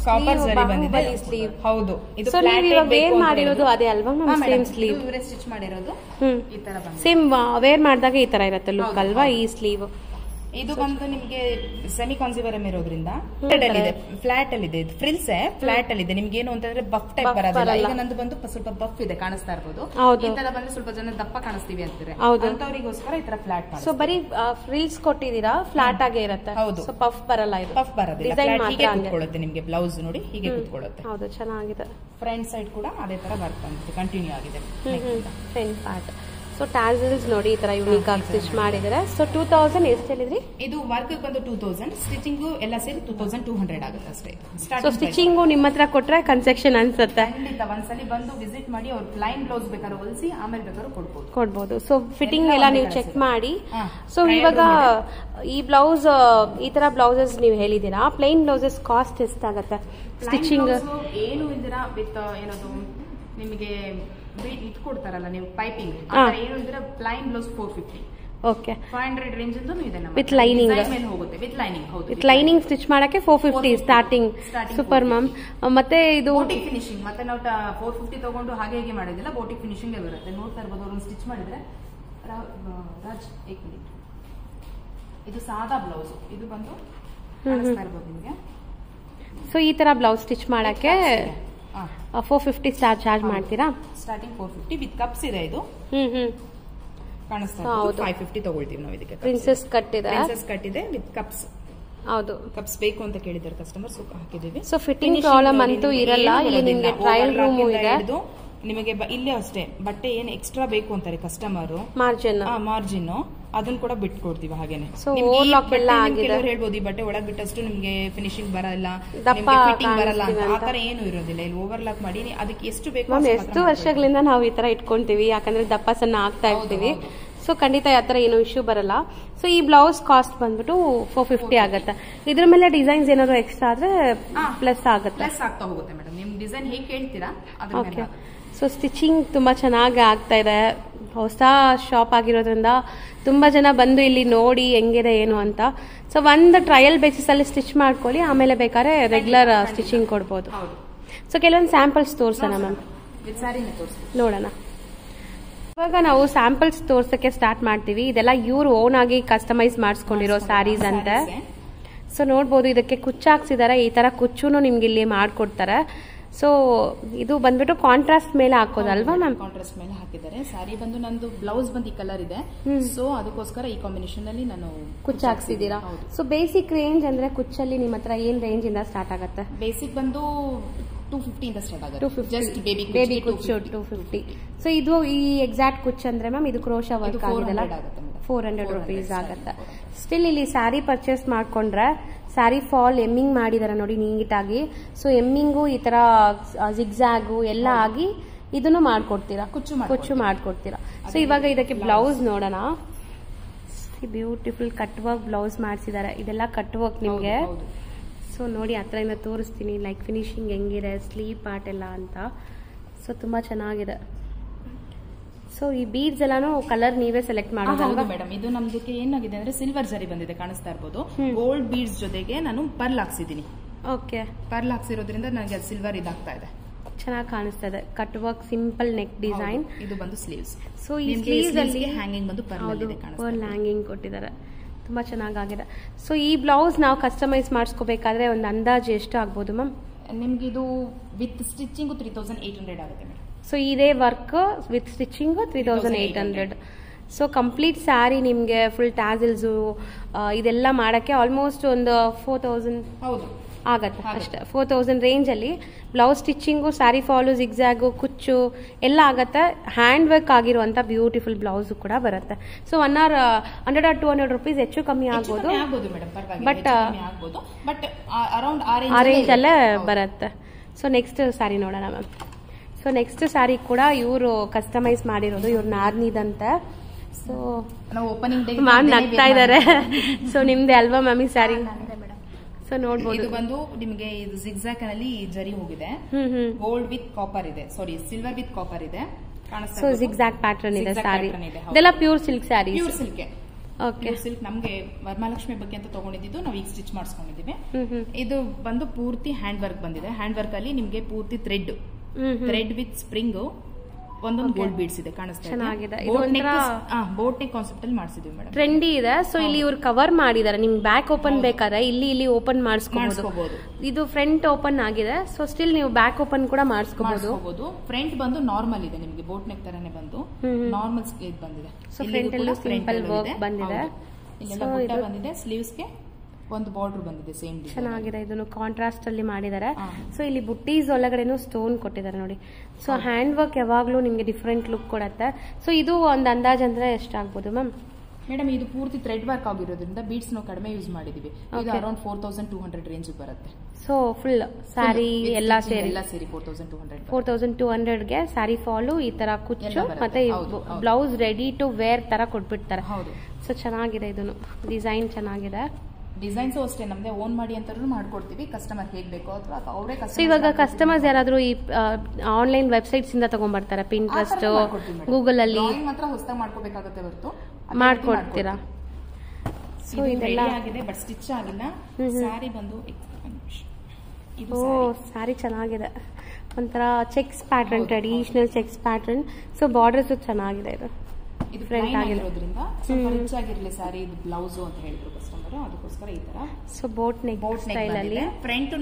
copper zari ಬಂದಿದೆ ಸ್ಲೀವ್. ಹೌದು, ಇದು ವೇರ್ ಮಾಡಿರೋದು ಅದೇ ಅಲ್ವಾ ಮ್ಯಾಮ್? ಸೇಮ್ ಸ್ಲೀವ್ ಇವರೇ ಸ್ಟಿಚ್ ಮಾಡಿರೋದು. ಈ ತರ ಬಂದಿದೆ, ಸೇಮ್ ವೇರ್ ಮಾಡಿದಾಗ ಈ ತರ ಇರುತ್ತೆ ಲುಕ್ ಅಲ್ವಾ ಈ ಸ್ಲೀವ್. ಇದು ಬಂದು ನಿಮಗೆ ಸೆಮಿ ಕಾನ್ಸಿವರ್ ಇರೋದ್ರಿಂದ ಫ್ಲಾಟ್ ಅಲ್ಲಿ ಇದೆ ಫ್ಲಾಟ್ ಅಲ್ಲಿ ಇದೆ ಇದು ಫ್ರಿಲ್ಸ್ ಫ್ಲಾಟ್ ಅಲ್ಲಿ ಇದೆ ನಿಮಗೆ ಏನು ಅಂತಂದ್ರೆ ಬಫ್ ಟೈಪ್ ಬರೋದಿಲ್ಲ. ಈಗ ನಂದು ಬಂದು ಸ್ವಲ್ಪ ಬಫ್ ಇದೆ ಕಾಣಿಸ್ತಾ ಇರಬಹುದು. ಈ ತರ ಬಂದು ಸ್ವಲ್ಪ ಜನ ದಪ್ಪ ಕಾಣಿಸ್ತೀವಿ ಅಂತಾರೆ ಅಂತವರಿಗೋಸ್ಕರ ಈ ತರ ಫ್ಲಾಟ್ ಮಾಡಿ. ಸೊ ಬರಿ ಫ್ರಿಲ್ಸ್ ಕೊಟ್ಟಿದ್ದೀರಾ ಫ್ಲಾಟ್ ಆಗೇ ಇರುತ್ತೆ. ಸೊ ಬಫ್ ಬರಲ್ಲ ಇದು ಬಫ್ ಬರೋದಿಲ್ಲ ಫ್ಲಾಟ್ ಹೀಗೆ ಕೂತ್ಕೊಳ್ಳುತ್ತೆ ನಿಮಗೆ ಬ್ಲೌಸ್ ನೋಡಿ ಹೀಗೆ ಕೂತ್ಕೊಳ್ಳುತ್ತೆ. ಹೌದು ಚೆನ್ನಾಗಿದೆ. ಫ್ರಂಟ್ ಸೈಡ್ ಕೂಡ ಅದೇ ತರ ಬರ್ತಿದೆ ಕಂಟಿನ್ಯೂ ಆಗಿದೆ ಫ್ರಂಟ್ ಪಾರ್ಟ್. ಸೊ ಟ್ಯಾಸಲ್ಸ್ ನೋಡಿ ಈ ತರ ಯೂನಿಕ್ ಆಗಿ ಸ್ಟಿಚ್ ಮಾಡಿದರೆ. ಸೊ ಟೂ ತೌಸಂಡ್ ಎಷ್ಟು ಹೇಳಿದ್ರಿ ಇದು ವರ್ಕ್ ಬಂದು ಟೂ ತೌಸಂಡ್ ಸ್ಟಿಚಿಂಗು ಎಲ್ಲ ಸೇರಿ ಟೂ ತೌಸಂಡ್ ಟೂ ಹಂಡ್ರೆಡ್ ಆಗುತ್ತೆ ಅಷ್ಟೇ. ಸೊ ಸ್ಟಿಚಿಂಗು ನಿಮ್ಮ ಹತ್ರ ಕೊಟ್ರೆ ಕನ್ಸೆಕ್ಷನ್ ಅನ್ಸುತ್ತೆ ಖಂಡಿತ. ಒಂದ್ಸಲಿ ಬಂದು ವಿಸಿಟ್ ಮಾಡಿ ಅವ್ರ ಲೈನ್ ಬ್ಲೌಸ್ ಬೇಕಾದ್ರೆ ಹೊಲಿಸಿ ಆಮೇಲೆ ಬೇಕಾದ್ರೂ ಕೊಡ್ಬೋದು ಕೊಡ್ಬೋದು. ಸೊ ಫಿಟ್ಟಿಂಗ್ ಎಲ್ಲ ನೀವು ಚೆಕ್ ಮಾಡಿ. ಸೊ ಇವಾಗ ಈ ಬ್ಲೌಸ್ ಈ ತರ ಬ್ಲೌಸಸ್ ನೀವು ಹೇಳಿದೀರಾ ಪ್ಲೈನ್ ಬ್ಲೌಸಸ್ ಕಾಸ್ಟ್ ಎಷ್ಟಾಗತ್ತೆ ಸ್ಟಿಚಿಂಗ್ ಏನು ಇದ್ದೀರಾ ವಿತ್ ಏನದು ನಿಮಗೆ ಇದು ಕೊಡ್ತಾರಲ್ಲ ನೀವು ಪೈಪಿಂಗ್ ಏನು ಇದ್ರೆ plain blouse four fifty okay five hundred range with lining ಹೋಗುತ್ತೆ ವಿತ್ ಲೈನಿಂಗ್ ಹೌದು ವಿತ್ ಲೈನಿಂಗ್ ಸ್ಟಿಚ್ ಮಾಡಕ್ಕೆ four fifty starting. Super ma'am. ಮತ್ತೆ ಇದು ಬೋಟಿಕ್ ಫಿನಿಶಿಂಗ್ ಮತ್ತೆ ನಾವು ಫೋರ್ ಫಿಫ್ಟಿ ತಗೊಂಡು ಹಾಗೆ ಹೀಗೆ ಮಾಡೋದಿಲ್ಲ ಬೋಟಿಕ್ ಫಿನಿಶಿಂಗ್ ಬರುತ್ತೆ ನೋಡ್ತಾ ಇರ್ಬೋದು ಅವ್ರನ್ನ ಸ್ಟಿಚ್ ಮಾಡಿದ್ರೆ. ರಾಜ್ ಏಕ್ ಮಿನಿಟ್ ಇದು ಸಾದಾ ಬ್ಲೌಸ್ ಇದು ಬಂದು ನೋಡ್ತಾ ಇರ್ಬೋದು ನಿಮಗೆ. ಸೊ ಈ ತರ ಬ್ಲೌಸ್ ಸ್ಟಿಚ್ ಮಾಡಕ್ಕೆ ಫೋರ್ ಫಿಫ್ಟಿ ಸ್ಟಾರ್ ಚಾರ್ಜ್ ಮಾಡ್ತೀರಾ starting four fifty with cups ಇದೆ ಇದು ಹ್ಮ್ ಹ್ಮ್ ಕಾಣಿಸ್ತಾ ಹೌದು ಫೈವ್ ಫಿಫ್ಟಿ ತಗೊಳ್ತೀವಿ ನಾವು ಇದಕ್ಕೆ. ಪ್ರಿನ್ಸೆಸ್ ಕಟ್ ಇದೆ ಪ್ರಿನ್ಸೆಸ್ ಕಟ್ ಇದೆ ವಿತ್ ಕಪ್ಸ್ ಹೌದು ಕಪ್ಸ್ ಬೇಕು ಅಂತ ಕೇಳಿದಾರೆ ಕಸ್ಟಮರ್ ಸೊ ಹಾಕಿದೀವಿ. ಸೊ ಫಿಟ್ಟಿಂಗ್ ಪ್ರಾಬ್ಲಮ್ ಅಂತೂ ಇರಲ್ಲ ಇಲ್ಲಿ ನಿಮಗೆ ಟ್ರಯಲ್ ರೂಮ್ ಇದೆ ನಿಮಗೆ ಇಲ್ಲೇ ಅಷ್ಟೇ ಬಟ್ಟೆ ಏನ್ ಎಕ್ಸ್ಟ್ರಾ ಬೇಕು ಅಂತಾರೆ ಕಸ್ಟಮರ್ ಮಾರ್ಜಿನ್ ಮಾರ್ಜಿನ್ ಅದನ್ನ ಕೂಡ ಬಿಟ್ಕೊಡ್ತೀವಿ ಹಾಗೇನೆ. ಸೊ ಓವರ್ಲಾಕ್ ಎಲ್ಲ ಆಗಿದೆ ಹೇಳ್ಬೋದು ಈ ಬಟ್ಟೆ ಒಳಗೆ ಬಿಟ್ಟಷ್ಟು ನಿಮಗೆ ಫಿನಿಶಿಂಗ್ ಬರಲ್ಲ ಫಿಟ್ಟಿಂಗ್ ಬರಲ್ಲ ಆತರ ಏನು ಇರೋದಿಲ್ಲ ಇಲ್ಲಿ ಓವರ್ಲಾಕ್ ಮಾಡಿ ಅದಕ್ಕೆ ಎಷ್ಟು ಬೇಕು. ಎಷ್ಟು ವರ್ಷಗಳಿಂದ ನಾವು ಈ ತರ ಇಟ್ಕೊಂತೀವಿ ಯಾಕಂದ್ರೆ ದಪ್ಪ ಸಣ್ಣ ಆಗ್ತಾ ಇರ್ತೀವಿ. ಸೊ ಖಂಡಿತ ಯಾತರ ಏನೋ ಇಶ್ಯೂ ಬರಲ್ಲ. ಸೊ ಈ ಬ್ಲೌಸ್ ಕಾಸ್ಟ್ ಬಂದ್ಬಿಟ್ಟು ಫೋರ್ ಫಿಫ್ಟಿ ಆಗುತ್ತೆ. ಇದ್ರ ಮೇಲೆ ಡಿಸೈನ್ಸ್ ಏನಾದ್ರು ಎಕ್ಸ್ಟ್ರಾ ಆದ್ರೆ ಪ್ಲಸ್ ಆಗುತ್ತೆ ಆಗ್ತಾ ಹೋಗುತ್ತೆ ಮೇಡಮ್ ನಿಮ್ ಡಿಸೈನ್ ಹೇಗೆ ಕೇಳ್ತೀರಾ. ಸೊ ಸ್ಟಿಚಿಂಗ್ ತುಂಬಾ ಚೆನ್ನಾಗಿ ಆಗ್ತಾ ಇದೆ ಹೊಸ ಶಾಪ್ ಆಗಿರೋದ್ರಿಂದ ತುಂಬಾ ಜನ ಬಂದು ಇಲ್ಲಿ ನೋಡಿ ಹೆಂಗಿದೆ ಏನು ಅಂತ. ಸೊ ಒಂದು ಟ್ರಯಲ್ ಬೇಸಿಸ್ ಅಲ್ಲಿ ಸ್ಟಿಚ್ ಮಾಡ್ಕೊಳ್ಳಿ ಆಮೇಲೆ ಬೇಕಾದ್ರೆ ರೆಗ್ಯುಲರ್ ಸ್ಟಿಚಿಂಗ್ ಕೊಡ್ಬೋದು. ಸೊ ಕೆಲವೊಂದು ಸ್ಯಾಂಪಲ್ಸ್ ತೋರ್ಸೋಣ ಮ್ಯಾಮ್ ನೋಡೋಣ. ಇವಾಗ ನಾವು ಸ್ಯಾಂಪಲ್ಸ್ ತೋರ್ಸಕ್ಕೆ ಸ್ಟಾರ್ಟ್ ಮಾಡ್ತೀವಿ. ಇದೆಲ್ಲ ಇವ್ರು ಓನ್ ಆಗಿ ಕಸ್ಟಮೈಸ್ ಮಾಡಿಸ್ಕೊಂಡಿರೋ ಸ್ಯಾರೀಸ್ ಅಂತ. ಸೊ ನೋಡ್ಬೋದು ಇದಕ್ಕೆ ಕುಚ್ಚು ಹಾಕ್ಸಿದಾರೆ ಈ ತರ ಕುಚ್ಚುನು ನಿಮ್ಗೆ ಇಲ್ಲಿ ಮಾಡ್ಕೊಡ್ತಾರೆ. ಸೊ ಇದು ಬಂದ್ಬಿಟ್ಟು ಕಾಂಟ್ರಾಸ್ಟ್ ಮೇಲೆ ಹಾಕೋದಲ್ವಾ ಮ್ಯಾಮ್ ಕಾಂಟ್ರಾಸ್ಟ್ ಮೇಲೆ ಹಾಕಿದ್ದಾರೆ. ಸಾರಿ ಬಂದು ನಂದು ಬ್ಲೌಸ್ ಬಂದು ಈ ಕಲರ್ ಇದೆ ಸೊ ಅದಕ್ಕೋಸ್ಕರ ಈ ಕಾಂಬಿನೇಷನ್ ಅಲ್ಲಿ ನಾನು ಕುಚ್ಚು ಹಾಕ್ಸಿದೀರಾ. ಸೊ ಬೇಸಿಕ್ ರೇಂಜ್ ಅಂದ್ರೆ ಕುಚ್ಚಲ್ಲಿ ನಿಮ್ಮ ಹತ್ರ ಏನ್ ರೇಂಜ್ ಇಂದ ಸ್ಟಾರ್ಟ್ ಆಗುತ್ತೆ ಬೇಸಿಕ್ ಬಂದು ಟೂ ಫಿಫ್ಟಿ ಇಂದ ಸ್ಟಾರ್ಟ್ ಆಗುತ್ತೆ ಟೂ ಫಿಫ್ಟಿ ಬೇಬಿ ಕುಚ್ಚು ಟೂ ಫಿಫ್ಟಿ. ಸೊ ಇದು ಈ ಎಕ್ಸಾಕ್ಟ್ ಕುಚ್ಚು ಅಂದ್ರೆ ಮ್ಯಾಮ್ ಇದು ಕ್ರೋಶಾ ವರ್ಕ್ ಆಗಿದೆಲ್ಲ ಫೋರ್ ಹಂಡ್ರೆಡ್ ರುಪೀಸ್ ಆಗುತ್ತೆ. ಸ್ಟಿಲ್ ಇಲ್ಲಿ ಸ್ಯಾರಿ ಪರ್ಚೇಸ್ ಮಾಡ್ಕೊಂಡ್ರೆ ಸ್ಯಾರಿ ಫಾಲ್ ಎಮ್ಮಿಂಗ್ ಮಾಡಿದಾರೆ ನೋಡಿ ನೀಟಾಗಿ. ಸೊ ಎಮ್ಮಿಂಗು ಈ ತರ ಜಿಗ್ಜಾಗು ಎಲ್ಲ ಆಗಿ ಇದನ್ನು ಮಾಡ್ಕೊಡ್ತೀರಾ ಕುಚ್ಚು ಕುಚ್ಚು ಮಾಡ್ಕೊಡ್ತೀರಾ. ಸೊ ಇವಾಗ ಇದಕ್ಕೆ ಬ್ಲೌಸ್ ನೋಡೋಣ. ಬ್ಯೂಟಿಫುಲ್ ಕಟ್ ವರ್ಕ್ ಬ್ಲೌಸ್ ಮಾಡಿಸಿದ್ದಾರೆ ಇದೆಲ್ಲ ಕಟ್ ವರ್ಕ್ ನಿಮಗೆ. ಸೊ ನೋಡಿ ಹತ್ರ ಇಂದ ತೋರಿಸ್ತೀನಿ ಲೈಕ್ ಫಿನಿಶಿಂಗ್ ಹೆಂಗಿದೆ ಸ್ಲೀವ್ ಪಾರ್ಟ್ ಎಲ್ಲ ಅಂತ. ಸೊ ತುಂಬಾ ಚೆನ್ನಾಗಿದೆ. ಸೊ ಈ ಬೀಡ್ಸ್ ಎಲ್ಲಾನು ಕಲರ್ ನೀವೇ ಸೆಲೆಕ್ಟ್ ಮಾಡೋದು ಮೇಡಮ್. ಇದು ನಮ್ದಕ್ಕೆ ಏನಾಗಿದೆ ಅಂದ್ರೆ ಸಿಲ್ವರ್ ಜರಿ ಬಂದಿದೆ ಕಾಣಿಸ್ತಾ ಇರ್ಬೋದು. ಗೋಲ್ಡ್ ಬೀಡ್ಸ್ ಜೊತೆಗೆ ನಾನು ಪರ್ಲ್ ಹಾಕ್ಸಿದೀನಿ ಓಕೆ ಪರ್ಲ್ ಹಾಕ್ಸಿರೋದ್ರಿಂದ ನನಗೆ ಸಿಲ್ವರ್ ಇದಾಗ್ತಾ ಇದೆ ಚೆನ್ನಾಗಿ ಕಾಣಿಸ್ತಾ ಇದೆ. Cut work simple neck design ಇದು ಬಂದು ಸ್ಲೀವ್ಸ್. ಸೊ ಈ ಸ್ಲೀವ್ಸ್ ಅಲ್ಲಿ ಹ್ಯಾಂಗಿಂಗ್ ಬಂದು ಪರ್ಲ್ ಹ್ಯಾಂಗಿಂಗ್ ಕೊಟ್ಟಿದ್ದಾರೆ ತುಂಬಾ ಚೆನ್ನಾಗಿದೆ. ಸೊ ಈ ಬ್ಲೌಸ್ ನಾವು ಕಸ್ಟಮೈಸ್ ಮಾಡಿಸ್ಕೋಬೇಕಾದ್ರೆ ಒಂದು ಅಂದಾಜು ಎಷ್ಟು ಆಗ್ಬೋದು ಮ್ಯಾಮ್ ನಿಮ್ಗೆ ಇದು with stitching three thousand eight hundred ಆಗುತ್ತೆ ಮೇಡಮ್. ಸೊ ಇದೇ work with stitching three thousand eight hundred. So complete sari ನಿಮಗೆ ಫುಲ್ ಟ್ಯಾಸಲ್ಸು ಇದೆಲ್ಲ ಮಾಡೋಕ್ಕೆ ಆಲ್ಮೋಸ್ಟ್ ಒಂದು ಫೋರ್ ತೌಸಂಡ್ ಆಗತ್ತೆ ಅಷ್ಟೇ ಫೋರ್ ತೌಸಂಡ್ ರೇಂಜಲ್ಲಿ. Blouse stitching sari fall zigzag ಕುಚ್ಚು ಎಲ್ಲ ಆಗುತ್ತೆ. ಹ್ಯಾಂಡ್ ವರ್ಕ್ ಆಗಿರುವಂಥ ಬ್ಯೂಟಿಫುಲ್ ಬ್ಲೌಸು ಕೂಡ ಬರುತ್ತೆ. So one or hundred or two hundred rupees ಹೆಚ್ಚು ಕಮ್ಮಿ ಆಗ್ಬೋದು ಬಟ್ ಅರೌಂಡ್ ಆ ರೇಂಜಲ್ಲೇ ಬರುತ್ತೆ. ಸೊ ನೆಕ್ಸ್ಟ್ ಸ್ಯಾರಿ ನೋಡೋಣ ಮ್ಯಾಮ್. ಸೊ ನೆಕ್ಸ್ಟ್ ಸ್ಯಾರಿ ಕೂಡ ಇವರು ಕಸ್ಟಮೈಸ್ ಮಾಡಿರೋದು ಇವ್ರು ನಾರ್ನಿದಂತೆ. ಸೊ ನಾವು ಓಪನಿಂಗ್ ಡೇ ಮ್ಯಾಮ್ ನಗ್ತಾ ಇದ್ದಾರೆ. ಸೊ ನಿಮ್ದೇ ಅಲ್ವಾ ಮ್ಯಾಮ್ ಈ ಸ್ಯಾರಿ. ಸೊ ನೋಡಬಹುದು ಇದು ಬಂದು ನಿಮಗೆ ಇದು ಜಿಗ್ಜಾಕ್ ಅಲ್ಲಿ ಜರಿ ಹೋಗಿದೆ ಗೋಲ್ಡ್ ವಿತ್ ಕಾಪರ್ ಇದೆ ಸಾರಿ ಸಿಲ್ವರ್ ವಿತ್ ಕಾಪರ್ ಇದೆ ಕಾಣಿಸ್ತಾ. ಸೊ ಜಿಗ್ಜಾಕ್ ಪ್ಯಾಟರ್ನ್ ಇದೆ ಸ್ಯಾರಿ ಇದೆಲ್ಲ pure silk sari pure silk okay silk ನಮಗೆ ವರಮಹಾಲಕ್ಷ್ಮಿ ಬಗ್ಗೆ ಅಂತ ತಗೊಂಡಿದ್ದು ನಾವು ಈಗ ಸ್ಟಿಚ್ ಮಾಡಿಸ್ಕೊಂಡಿದ್ದೀವಿ. ಇದು ಬಂದು ಪೂರ್ತಿ ಹ್ಯಾಂಡ್ ವರ್ಕ್ ಬಂದಿದೆ ಹ್ಯಾಂಡ್ ವರ್ಕ್ ಅಲ್ಲಿ ನಿಮಗೆ ಪೂರ್ತಿ ಥ್ರೆಡ್ ಥ್ರೆಡ್ ವಿತ್ ಸ್ಪ್ರಿಂಗು ಒಂದೊಂದು ಗೋಲ್ಡ್ ಬೀಡ್ಸ್ ಇದೆ ಕಾಣಿಸ್ತಾ ಇದೆ. ಬೋಟ್ ನೆಕ್ ಕಾನ್ಸೆಪ್ಟ್ ಅಲ್ಲಿ ಮಾಡ್ಸಿದೀವಿ ಮೇಡಮ್, ಟ್ರೆಂಡಿ ಇದೆ. ಸೊ ಇಲ್ಲಿ ಇವರು ಕವರ್ ಮಾಡಿದ್ದಾರೆ, ನಿಮ್ಗೆ ಬ್ಯಾಕ್ ಓಪನ್ ಬೇಕಾದ್ರೆ ಇಲ್ಲಿ ಇಲ್ಲಿ ಓಪನ್ ಮಾಡಿಸ್ಕೋಬಹುದು. ಇದು ಫ್ರಂಟ್ ಓಪನ್ ಆಗಿದೆ, ಸೊ ಸ್ಟಿಲ್ ನೀವು ಬ್ಯಾಕ್ ಓಪನ್ ಕೂಡ ಮಾಡಿಸ್ಕೋಬಹುದು. ಫ್ರಂಟ್ ಬಂದು ನಾರ್ಮಲ್ ಇದೆ, ನಿಮ್ಗೆ ಬೋಟ್ ನೆಕ್ ತರನೇ ಬಂದು ನಾರ್ಮಲ್ ಸ್ಲೀವ್ ಬಂದಿದೆ. ಸೊ ಫ್ರಂಟ್ ಅಲ್ಲಿ ಸಿಂಪಲ್ ವರ್ಕ್ ಬಂದಿದೆ, ಇಲ್ಲೆಲ್ಲ ಬುಟ್ಟ ಬಂದಿದೆ, ಸ್ಲೀವ್ಸ್ ಗೆ ಒಂದು ಬಾರ್ಡರ್ ಬಂದಿದೆ ಸೇಮ್ ಡಿಸೈನ್. ಚೆನ್ನಾಗಿದೆ, ಇದನ್ನು ಕಾಂಟ್ರಾಸ್ಟ್ ಅಲ್ಲಿ ಮಾಡಿದ್ದಾರೆ. ಸೊ ಇಲ್ಲಿ ಬುಟ್ಟೀಸ್ ಒಳಗಡೆನೂ ಸ್ಟೋನ್ ಕೊಟ್ಟಿದ್ದಾರೆ ನೋಡಿ. ಸೊ ಹ್ಯಾಂಡ್ ವರ್ಕ್ ಯಾವಾಗಲೂ ನಿಮಗೆ ಡಿಫರೆಂಟ್ ಲುಕ್ ಕೊಡುತ್ತೆ. ಸೊ ಇದು ಒಂದು ಅಂದಾಜು ಅಂದ್ರೆ ಎಷ್ಟಾಗ್ಬೋದು ಮ್ಯಾಮ್? ಮೇಡಮ್ ಇದು ಪೂರ್ತಿ ಥ್ರೆಡ್ ವರ್ಕ್ ಆಗಿರೋದ್ರಿಂದ ಬೀಡ್ಸ್ ನಾವು ಕಡಿಮೆ ಯೂಸ್ ಮಾಡಿದೀವಿ. ಇದು around four thousand two hundred range ಬರುತ್ತೆ. ಸೊ ಫುಲ್ ಸ್ಯಾರಿ ಎಲ್ಲಾ ಸೇರಿ ಎಲ್ಲಾ ಸೇರಿ four thousand two hundred four thousand two hundred ಗೆ ಸ್ಯಾರಿ ಫಾಲು ಈ ತರ ಕುಚ್ಚು ಮತ್ತೆ ಬ್ಲೌಸ್ ರೆಡಿ ಟು ವೇರ್ ತರ ಕೊಟ್ಬಿಡ್ತಾರೆ. ಸೊ ಚೆನ್ನಾಗಿದೆ, ಇದನ್ನು ಡಿಸೈನ್ ಚೆನ್ನಾಗಿದೆ. ಡಿಸೈನ್ಸ್ ಅಷ್ಟೇ ನಮ್ದೇ ಓನ್ ಮಾಡಿ ಅಂತ ಮಾಡ್ಕೊಡ್ತೀವಿ, ಕಸ್ಟಮರ್ ಹೇಗ್ ಬೇಕೋ ಅಥವಾ ಅವರೇ. ಇವಾಗ ಕಸ್ಟಮರ್ಸ್ ಯಾರಾದ್ರೂ ಈ ಆನ್ಲೈನ್ ವೆಬ್ಸೈಟ್ಸ್ ಇಂದ ತಗೊಂಡ್ಬರ್ತಾರೆ, ಪಿಂಟ್ರೆಸ್ಟ್ ಗೂಗಲ್ ಅಲ್ಲಿ ಮಾತ್ರ ಹೊಸದಾಗಿ ಮಾಡ್ಕೋಬೇಕಾಗುತ್ತೆ ಹೊರತು ಮಾಡ್ಕೊಡ್ತೀರಾ? ಸೊ ಇದೆಲ್ಲ ಆಗಿದೆ ಬಟ್ ಸ್ಟಿಚ್ ಆಗಿಲ್ಲ. ಸ್ಯಾರಿ ಬಂದು ಓ ಸ್ಯಾರಿ ಚೆನ್ನಾಗಿದೆ, ಒಂಥರ checks pattern, traditional checks pattern. So borders ಚೆನ್ನಾಗಿದೆ, ಇದು ಇದು ಫ್ರೆಂಟ್ ಆಗಿರೋದ್ರಿಂದ ಸ್ವಲ್ಪ ರಿಚ್ ಆಗಿರಲಿ ಸ್ಯಾರಿ. ಇದು ಬ್ಲೌಸ್ ಅಂತ ಹೇಳಿದ್ರು ಕಸ್ಟಮರ್, ಅದಕ್ಕೋಸ್ಕರ ಈ ತರ. So boat neck boat style ಅಲ್ಲಿ ಫ್ರಂಟ್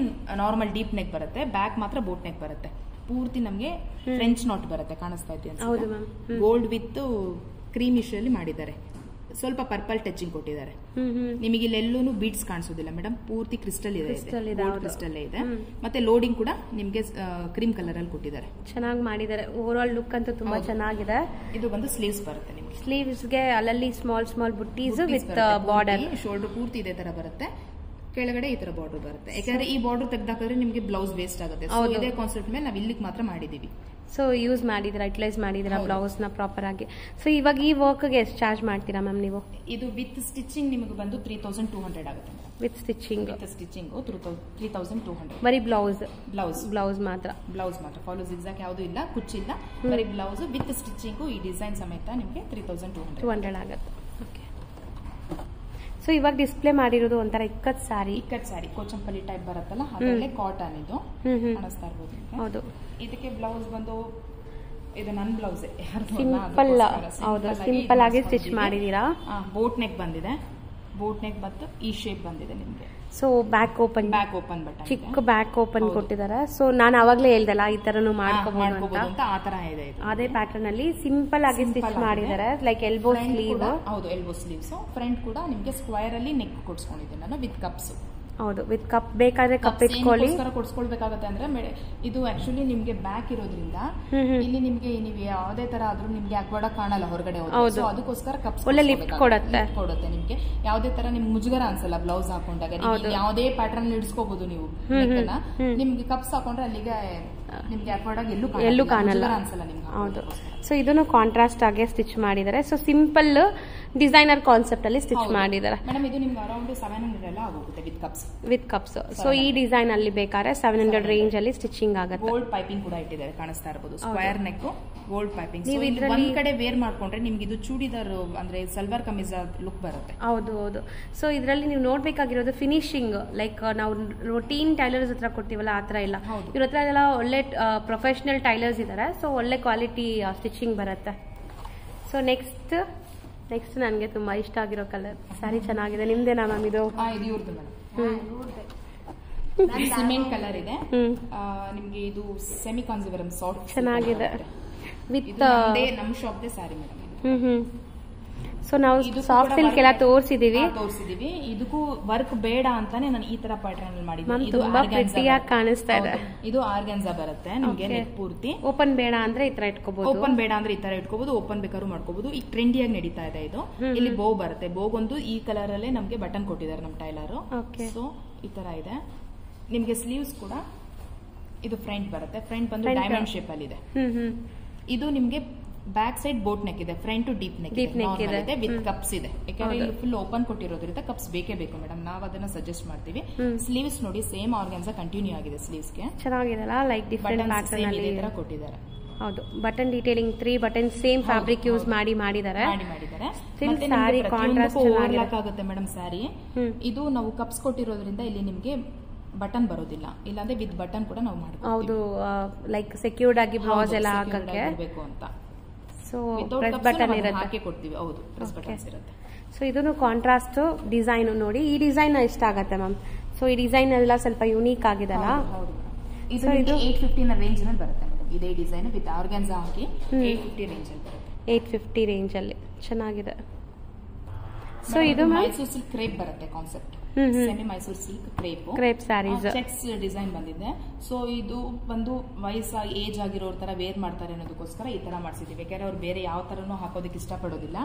ನಾರ್ಮಲ್ ಡೀಪ್ ನೆಕ್ ಬರುತ್ತೆ, ಬ್ಯಾಕ್ ಮಾತ್ರ ಬೋಟ್ ನೆಕ್ ಬರುತ್ತೆ. ಪೂರ್ತಿ ನಮಗೆ ಫ್ರೆಂಚ್ ನಾಟ್ ಬರುತ್ತೆ, ಕಾಣಿಸ್ತಾ ಇದೆ ಅಂತ. ಹೌದು ಮ್ಯಾಮ್, ಗೋಲ್ಡ್ ವಿತ್ ಕ್ರೀಮಿಶ್ ಅಲ್ಲಿ ಮಾಡಿದ್ದಾರೆ, ಸ್ವಲ್ಪ ಪರ್ಪಲ್ ಟಚಿಂಗ್ ಕೊಟ್ಟಿದ್ದಾರೆ. ನಿಮಗೆ ಇಲ್ಲೆಲ್ಲೂ ಬೀಡ್ಸ್ ಕಾಣಿಸೋದಿಲ್ಲ ಮೇಡಮ್, ಪೂರ್ತಿ ಕ್ರಿಸ್ಟಲ್ ಇದೆ, ಕ್ರಿಸ್ಟಲ್ ಇದೆ. ಮತ್ತೆ ಲೋಡಿಂಗ್ ಕೂಡ ನಿಮಗೆ ಕ್ರೀಮ್ ಕಲರ್ ಅಲ್ಲಿ ಕೊಟ್ಟಿದ್ದಾರೆ, ಚೆನ್ನಾಗಿ ಮಾಡಿದ್ದಾರೆ. ಓವರ್ ಆಲ್ ಲುಕ್ ಅಂತೂ ತುಂಬಾ ಚೆನ್ನಾಗಿದೆ. ಇದು ಬಂದು ಸ್ಲೀವ್ಸ್ ಬರುತ್ತೆ, ನಿಮಗೆ ಸ್ಲೀವ್ಸ್ ಗೆ ಅಲ್ಲಲ್ಲಿ ಸ್ಮಾಲ್ ಸ್ಮಾಲ್ ಬುಟ್ಟೀಸ್ ವಿತ್ ಬಾರ್ಡರ್. ಶೋಲ್ಡರ್ ಪೂರ್ತಿ ಇದೇ ತರ ಬರುತ್ತೆ, ಕೆಳಗಡೆ ಈ ತರ ಬಾರ್ಡರ್ ಬರುತ್ತೆ. ಯಾಕಂದ್ರೆ ಈ ಬಾರ್ಡರ್ ತೆಗೆದಾಕಿದ್ರೆ ನಿಮಗೆ ಬ್ಲೌಸ್ ವೇಸ್ಟ್ ಆಗುತ್ತೆ. ಸೊ ಇದೇ ಕಾನ್ಸೆಪ್ಟ್ ಮೇಲೆ ನಾವು ಇಲ್ಲಿಗೆ ಮಾತ್ರ ಮಾಡಿದೀವಿ. ಸೊ ಯೂಸ್ ಮಾಡಿದಿರಾ, ಯುಟಿಲೈಸ್ ಮಾಡಿದಿರಾ ಬ್ಲೌಸ್ ನ ಪ್ರಾಪರ್ ಆಗಿ. ಸೊ ಇವಾಗ ಈ ವರ್ಕ್ ಗೆ ಎಷ್ಟು ಚಾರ್ಜ್ ಮಾಡ್ತೀರಾ ಮ್ಯಾಮ್ ನೀವು? ಇದು ವಿತ್ ಸ್ಟಿಚಿಂಗ್ ನಿಮಗೆ ಬಂದು ತ್ರೀ ತೌಸಂಡ್ ಟೂ ಹಂಡ್ರೆಡ್ ಆಗುತ್ತೆ. With stitching stitching three thousand two hundred ಬರೀ ಬ್ಲೌಸ್ ಬ್ಲೌಸ್ ಬ್ಲೌಸ್ ಮಾತ್ರ ಬ್ಲೌಸ್ ಮಾತ್ರ ಫಾಲೋಸ್ ಎಕ್ಸಾಕ್ಟ್ ಯಾವ್ದು ಇಲ್ಲ, ಕುಚ್ಚಿಲ್ಲ, ಬರೀ ಬ್ಲೌಸ್ ವಿತ್ ಸ್ಟಿಚಿಂಗ್ ಈ ಡಿಸೈನ್ ಸಮೇತ ನಿಮಗೆ three thousand two hundred two hundred ಆಗುತ್ತೆ. ಓಕೆ. ಸೊ ಇವಾಗ ಡಿಸ್ಪ್ಲೇ ಮಾಡಿರೋದು ಒಂಥರ ಇಕ್ಕತ್ ಸಾರಿ, ಇಕ್ಕತ್ ಸಾರಿ ಕೋಚಂಪಲ್ಲಿ ಟೈಪ್ ಬರುತ್ತಲ್ಲ, ಅದರಲ್ಲೇ ಕಾಟನ್ ಇದು ಕಾಣಿಸ್ತಾ ಇರಬಹುದು. ಹೌದು, ಇದಕ್ಕೆ ಬ್ಲೌಸ್ ಬಂದು ಇದು ನನ್ನ ಬ್ಲೌಸ್ ಸಿಂಪಲ್. ಹೌದು, ಸಿಂಪಲ್ ಆಗಿ ಸ್ಟಿಚ್ ಮಾಡಿದೀರಾ. ಬೋಟ್ ನೆಕ್ ಬಂದಿದೆ, ಬೋಟ್ ನೆಕ್ ಮತ್ತು ಈ ಶೇಪ್ ಬಂದಿದೆ ನಿಮಗೆ. So back open back open button ಚಿಕ್ಕ ಬ್ಯಾಕ್ ಓಪನ್ ಕೊಟ್ಟಿದ್ದಾರೆ. ಸೊ ನಾನು ಅವಾಗಲೇ ಹೇಳ್ದಲ್ಲ ಈ ತರನು ಮಾಡ್ಕೋಬಹುದು ಅಂತ, ಆ ತರ ಇದೆ. ಅದೇ ಪ್ಯಾಟರ್ನ್ ಅಲ್ಲಿ ಸಿಂಪಲ್ ಆಗಿ ಸ್ಟಿಚ್ ಮಾಡಿದ್ದಾರೆ, ಲೈಕ್ ಎಲ್ಬೋ ಸ್ಲೀವ್. ಹೌದು, ಎಲ್ಬೋ ಸ್ಲೀವ್ಸ್. ಫ್ರಂಟ್ ಕೂಡ ನಿಮಗೆ ಸ್ಕ್ವೇರ್ ಅಲ್ಲಿ ನೆಕ್ ಕೊಡ್ಸ್ಕೊಂಡಿದ್ದೀನಿ ನಾನು ವಿತ್ ಕಪ್ಸ್. ಹೌದು, ವಿತ್ ಕಪ್ ಬೇಕಾದ್ರೆ ಕಪ್ ಇಟ್ಕೊಳ್ಳಿ. ಕೊಡ್ಸ್ಕೊಳ್ಬೇಕಾಗತ್ತೆ ಅಂದ್ರೆ ಇದು ಆಕ್ಚುಲಿ ನಿಮ್ಗೆ ಬ್ಯಾಕ್ ಇರೋದ್ರಿಂದ ಇಲ್ಲಿ ನಿಮ್ಗೆ ನೀವು ಯಾವ್ದೇ ತರ ಆದ್ರೂ ನಿಮ್ಗೆ ಅಕ್ವಾಡ ಕಾಣಲ್ಲ ಹೊರಗಡೆ. ಹೌದು, ಅದಕ್ಕೋಸ್ಕರ ಕಪ್ಸ್ ಒಳ್ಳೆ ಲಿಫ್ಟ್ ಕೊಡುತ್ತೆ ಕೊಡುತ್ತೆ ನಿಮ್ಗೆ. ಯಾವ್ದೇ ತರ ನಿಮ್ಗೆ ಮುಜುಗರ ಅನ್ಸಲ್ಲ ಬ್ಲೌಸ್ ಹಾಕೊಂಡಾಗ, ಯಾವ್ದೇ ಪ್ಯಾಟರ್ನ್ ಇಡ್ಸ್ಕೋಬಹುದು ನೀವು. ನಿಮ್ಗೆ ಕಪ್ಸ್ ಹಾಕೊಂಡ್ರೆ ಅಲ್ಲಿಗೆ ನಿಮ್ಗೆ ಅಕ್ವಾಡ ಎಲ್ಲೂ ಎಲ್ಲೂ ಕಾಣಲ್ಲ ಅನ್ಸಲ್ಲ ನಿಮ್ಗೆ. ಹೌದು. ಸೊ ಇದನ್ನು ಕಾಂಟ್ರಾಸ್ಟ್ ಆಗಿ ಸ್ಟಿಚ್ ಮಾಡಿದ್ದಾರೆ. ಸೊ ಸಿಂಪಲ್ ಡಿಸೈನರ್ ಕಾನ್ಸೆಪ್ಟ್ ಅಲ್ಲಿ ಸ್ಟಿಚ್ ಮಾಡಿದ್ದಾರೆ. With cups. ಸೊ ಈ ಡಿಸೈನ್ ಅಲ್ಲಿ ಬೇಕಾದ್ರೆ ಸೆವೆನ್ ಹಂಡ್ರೆಡ್ ರೇಂಜ್ ಅಲ್ಲಿ ಸ್ಟಿಚಿಂಗ್ ಆಗುತ್ತೆ. ಗೋಲ್ಡ್ ಪೈಪಿಂಗ್ ಕೂಡ ಇಟ್ಟಿದ್ದಾರೆ, ಕಾಣಿಸ್ತಾ ಇರಬಹುದು. Square neck gold piping. ನೀವು ಇದರಲ್ಲಿ ಒಂದ್ ಕಡೆ ವೇರ್ ಮಾಡ್ಕೊಂಡ್ರೆ ನಿಮ್ಗೆ ಇದು ಚೂಡಿದಾರ್ ಅಂದ್ರೆ ಸಲ್ವಾರ್ ಕಮೀಜ್ ಲುಕ್ ಬರುತ್ತೆ. ಹೌದು ಹೌದು. ಸೊ ಇದರಲ್ಲಿ ನೀವು ನೋಡ್ಬೇಕಾಗಿರೋದು ಫಿನಿಶಿಂಗ್, ಲೈಕ್ ನಾವು ರೋಟೀನ್ ಟೈಲರ್ಸ್ ಹತ್ರ ಕೊಡ್ತೀವಲ್ಲ ಆ ತರ ಇಲ್ಲ. ಇವ್ರ ಹತ್ರ ಎಲ್ಲ ಒಳ್ಳೆ ಪ್ರೊಫೆಷನಲ್ ಟೈಲರ್ಸ್ ಇದ್ದಾರೆ. ಸೊ ಒಳ್ಳೆ ಕ್ವಾಲಿಟಿ ಸ್ಟಿಚಿಂಗ್ ಬರುತ್ತೆ. ಸೊ ನೆಕ್ಸ್ಟ್ ನೆಕ್ಸ್ಟ್ ನನಗೆ ತುಂಬಾ ಇಷ್ಟ ಆಗಿರೋ ಕಲರ್ ಸ್ಯಾರಿ ಚೆನ್ನಾಗಿದೆ. ನಿಮ್ದೇನಾ ಮ್ಯಾಮ್ ಇದು? ಸಿಮೆಂಟ್ ಕಲರ್ ಇದೆ ನಿಮ್ಗೆ. ಇದು ಸೆಮಿ ಕಾನ್ಸಿವರಂ ಸಾಫ್ಟ್ ಚೆನ್ನಾಗಿದೆ ವಿತ್ ನಮ್ shop sari madam. Hmm hmm. So ನಾವು ಸಾಫ್ಟ್ ಸಿಲ್ಕ್ ಎಲ್ಲ ತೋರಿಸಿದೀವಿ ತೋರಿಸಿದೀವಿ ಇದಕ್ಕೂ ವರ್ಕ್ ಬೇಡ ಅಂತಾನೆ ನಾನು ಈ ತರ ಪ್ಯಾಟರ್ನ್ ಮಾಡಿದ್ದೀನಿ. ತುಂಬಾ ಪ್ರೆಟಿಯಾಗಿ ಕಾಣಿಸ್ತಾ ಇದೆ. ಇದು ಆರ್ಗನ್ಸಾ ಬರುತ್ತೆ ನಿಮಗೆ ನೆಕ್ ಪೂರ್ತಿ. ಓಪನ್ ಬೇಡ ಅಂದ್ರೆ ಈ ತರ ಇಟ್ಕೋಬಹುದು, ಓಪನ್ ಬೇಡ ಅಂದ್ರೆ ಈ ತರ ಇಟ್ಕೋಬಹುದು, ಓಪನ್ ಬೇಕಾದ್ರೂ ಮಾಡ್ಕೋಬಹುದು. ಈಗ ಟ್ರೆಂಡಿಯಾಗಿ ನಡೀತಾ ಇದೆ ಇದು. ಇಲ್ಲಿ ಬೋ ಬರುತ್ತೆ, ಬೋಗೊಂದು ಈ ಕಲರ್ ಅಲ್ಲೇ ನಮ್ಗೆ ಬಟನ್ ಕೊಟ್ಟಿದ್ದಾರೆ ನಮ್ ಟೈಲರ್. ಸೊ ಈ ತರ ಇದೆ ನಿಮ್ಗೆ. ಸ್ಲೀವ್ಸ್ ಕೂಡ ಇದು ಫ್ರಂಟ್ ಬರುತ್ತೆ, ಫ್ರಂಟ್ ಬಂದು ಡೈಮಂಡ್ ಶೇಪ್ ಅಲ್ಲಿ ಇದೆ. ಇದು ನಿಮ್ಗೆ ಬ್ಯಾಕ್ ಸೈಡ್ ಬೋಟ್ ನೆಕ್ ಇದೆ, ಫ್ರಂಟ್ ಟು ಡೀಪ್ ನೆಕ್ ಇದೆ ವಿತ್ ಕಪ್ಸ್ ಇದೆ. ಯಾಕಂದ್ರೆ ಇಲ್ಲಿ ಫುಲ್ ಓಪನ್ ಕೊಟ್ಟಿರೋದ್ರಿಂದ ಕಪ್ಸ್ ಬೇಕೇ ಬೇಕು ಮೇಡಮ್, ನಾವ್ ಅದನ್ನ ಸಜೆಸ್ಟ್ ಮಾಡ್ತೀವಿ. ಸ್ಲೀವ್ಸ್ ನೋಡಿ ಸೇಮ್ ಆರ್ಗನ್ಸಾ ಕಂಟಿನ್ಯೂ ಆಗಿದೆ ಸ್ಲೀವ್ಸ್ ಗೆ. ಚೆನ್ನಾಗಿದೆಲ್ಲ, ಲೈಕ್ ಡಿಫರೆಂಟ್ ಪ್ಯಾಟರ್ನ್ ಅಲ್ಲಿ ಇತರ ಕೊಟ್ಟಿದ್ದಾರೆ. ಹೌದು, button detailing three button same fabric use ಮಾಡಿ ಮಾಡಿದ್ದಾರೆ. ಕಾಂಟ್ರಾಸ್ಟ್ ಆಗುತ್ತೆ ಮೇಡಮ್ ಸ್ಯಾರಿ. ಇದು ನಾವು ಕಪ್ಸ್ ಕೊಟ್ಟಿರೋದ್ರಿಂದ ಇಲ್ಲಿ ನಿಮ್ಗೆ ಬಟನ್ ಬರೋದಿಲ್ಲ, ಇಲ್ಲಾಂದ್ರೆ ವಿತ್ ಬಟನ್ ಕೂಡ ನಾವು ಮಾಡ್ತೀವಿ. ಹೌದು, ಲೈಕ್ ಸೆಕ್ಯೂರ್ಡ್ ಆಗಿ ಬ್ಲೌಸ್ ಎಲ್ಲ ಹಾಕಕ್ಕೆ ಇರಬೇಕು ಅಂತ. ಸೊ ವಿತ್ ಬಟನ್ ಇರುತ್ತೆ, ಹಾಕಿ ಕೊಡ್ತೀವಿ. ಹೌದು, ಪ್ರೆಸ್ ಬಟನ್ಸ್ ಇರುತ್ತೆ. ಸೊ ಇದನ್ನು ಕಾಂಟ್ರಾಸ್ಟ್ ಡಿಸೈನ್ ನೋಡಿ, ಈ ಡಿಸೈನ್ ಇಷ್ಟ ಆಗುತ್ತೆ ಮ್ಯಾಮ್. ಸೊ ಈ ಡಿಸೈನ್ ಎಲ್ಲ ಸ್ವಲ್ಪ ಯೂನಿಕ್ ಆಗಿದಲ್ಲ. ಇದು ಎಂಟು ನೂರ ಐವತ್ತು ನ ರೇಂಜ್ ನಲ್ಲಿ ಬರುತ್ತೆ ಮೇಡಂ. ಇದೇ ಡಿಸೈನ್ ವಿತ್ ಆರ್ಗನ್ಜಾ ಹಾಕಿ ಎಂಟು ನೂರ ಐವತ್ತು ರೇಂಜ್ ಅಲ್ಲಿ ಬರುತ್ತೆ. ಎಂಟು ನೂರ ಐವತ್ತು ರೇಂಜ್ ಅಲ್ಲಿ ಚೆನ್ನಾಗಿದೆ. ಸೊ ಇದು ಮೈಸೂರ್ ಸಿಲ್ಕ್ ಕ್ರೇಪ್ ಬರುತ್ತೆ concept, semi Mysore silk crepe crepe saris checks design ಬಂದಿದೆ. ಸೊ ಇದು ಬಂದು ವಯಸ್ಸು ಏಜ್ ಆಗಿರೋರ್ ತರ ವೇರ್ ಮಾಡ್ತಾರೆ ಅನ್ನೋದಕ್ಕೋಸ್ಕರ ಈ ತರ ಮಾಡಿಸಿದೀವಿ. ಯಾಕಂದ್ರೆ ಅವ್ರು ಬೇರೆ ಯಾವ ತರನು ಹಾಕೋದಕ್ಕೆ ಇಷ್ಟಪಡೋದಿಲ್ಲ.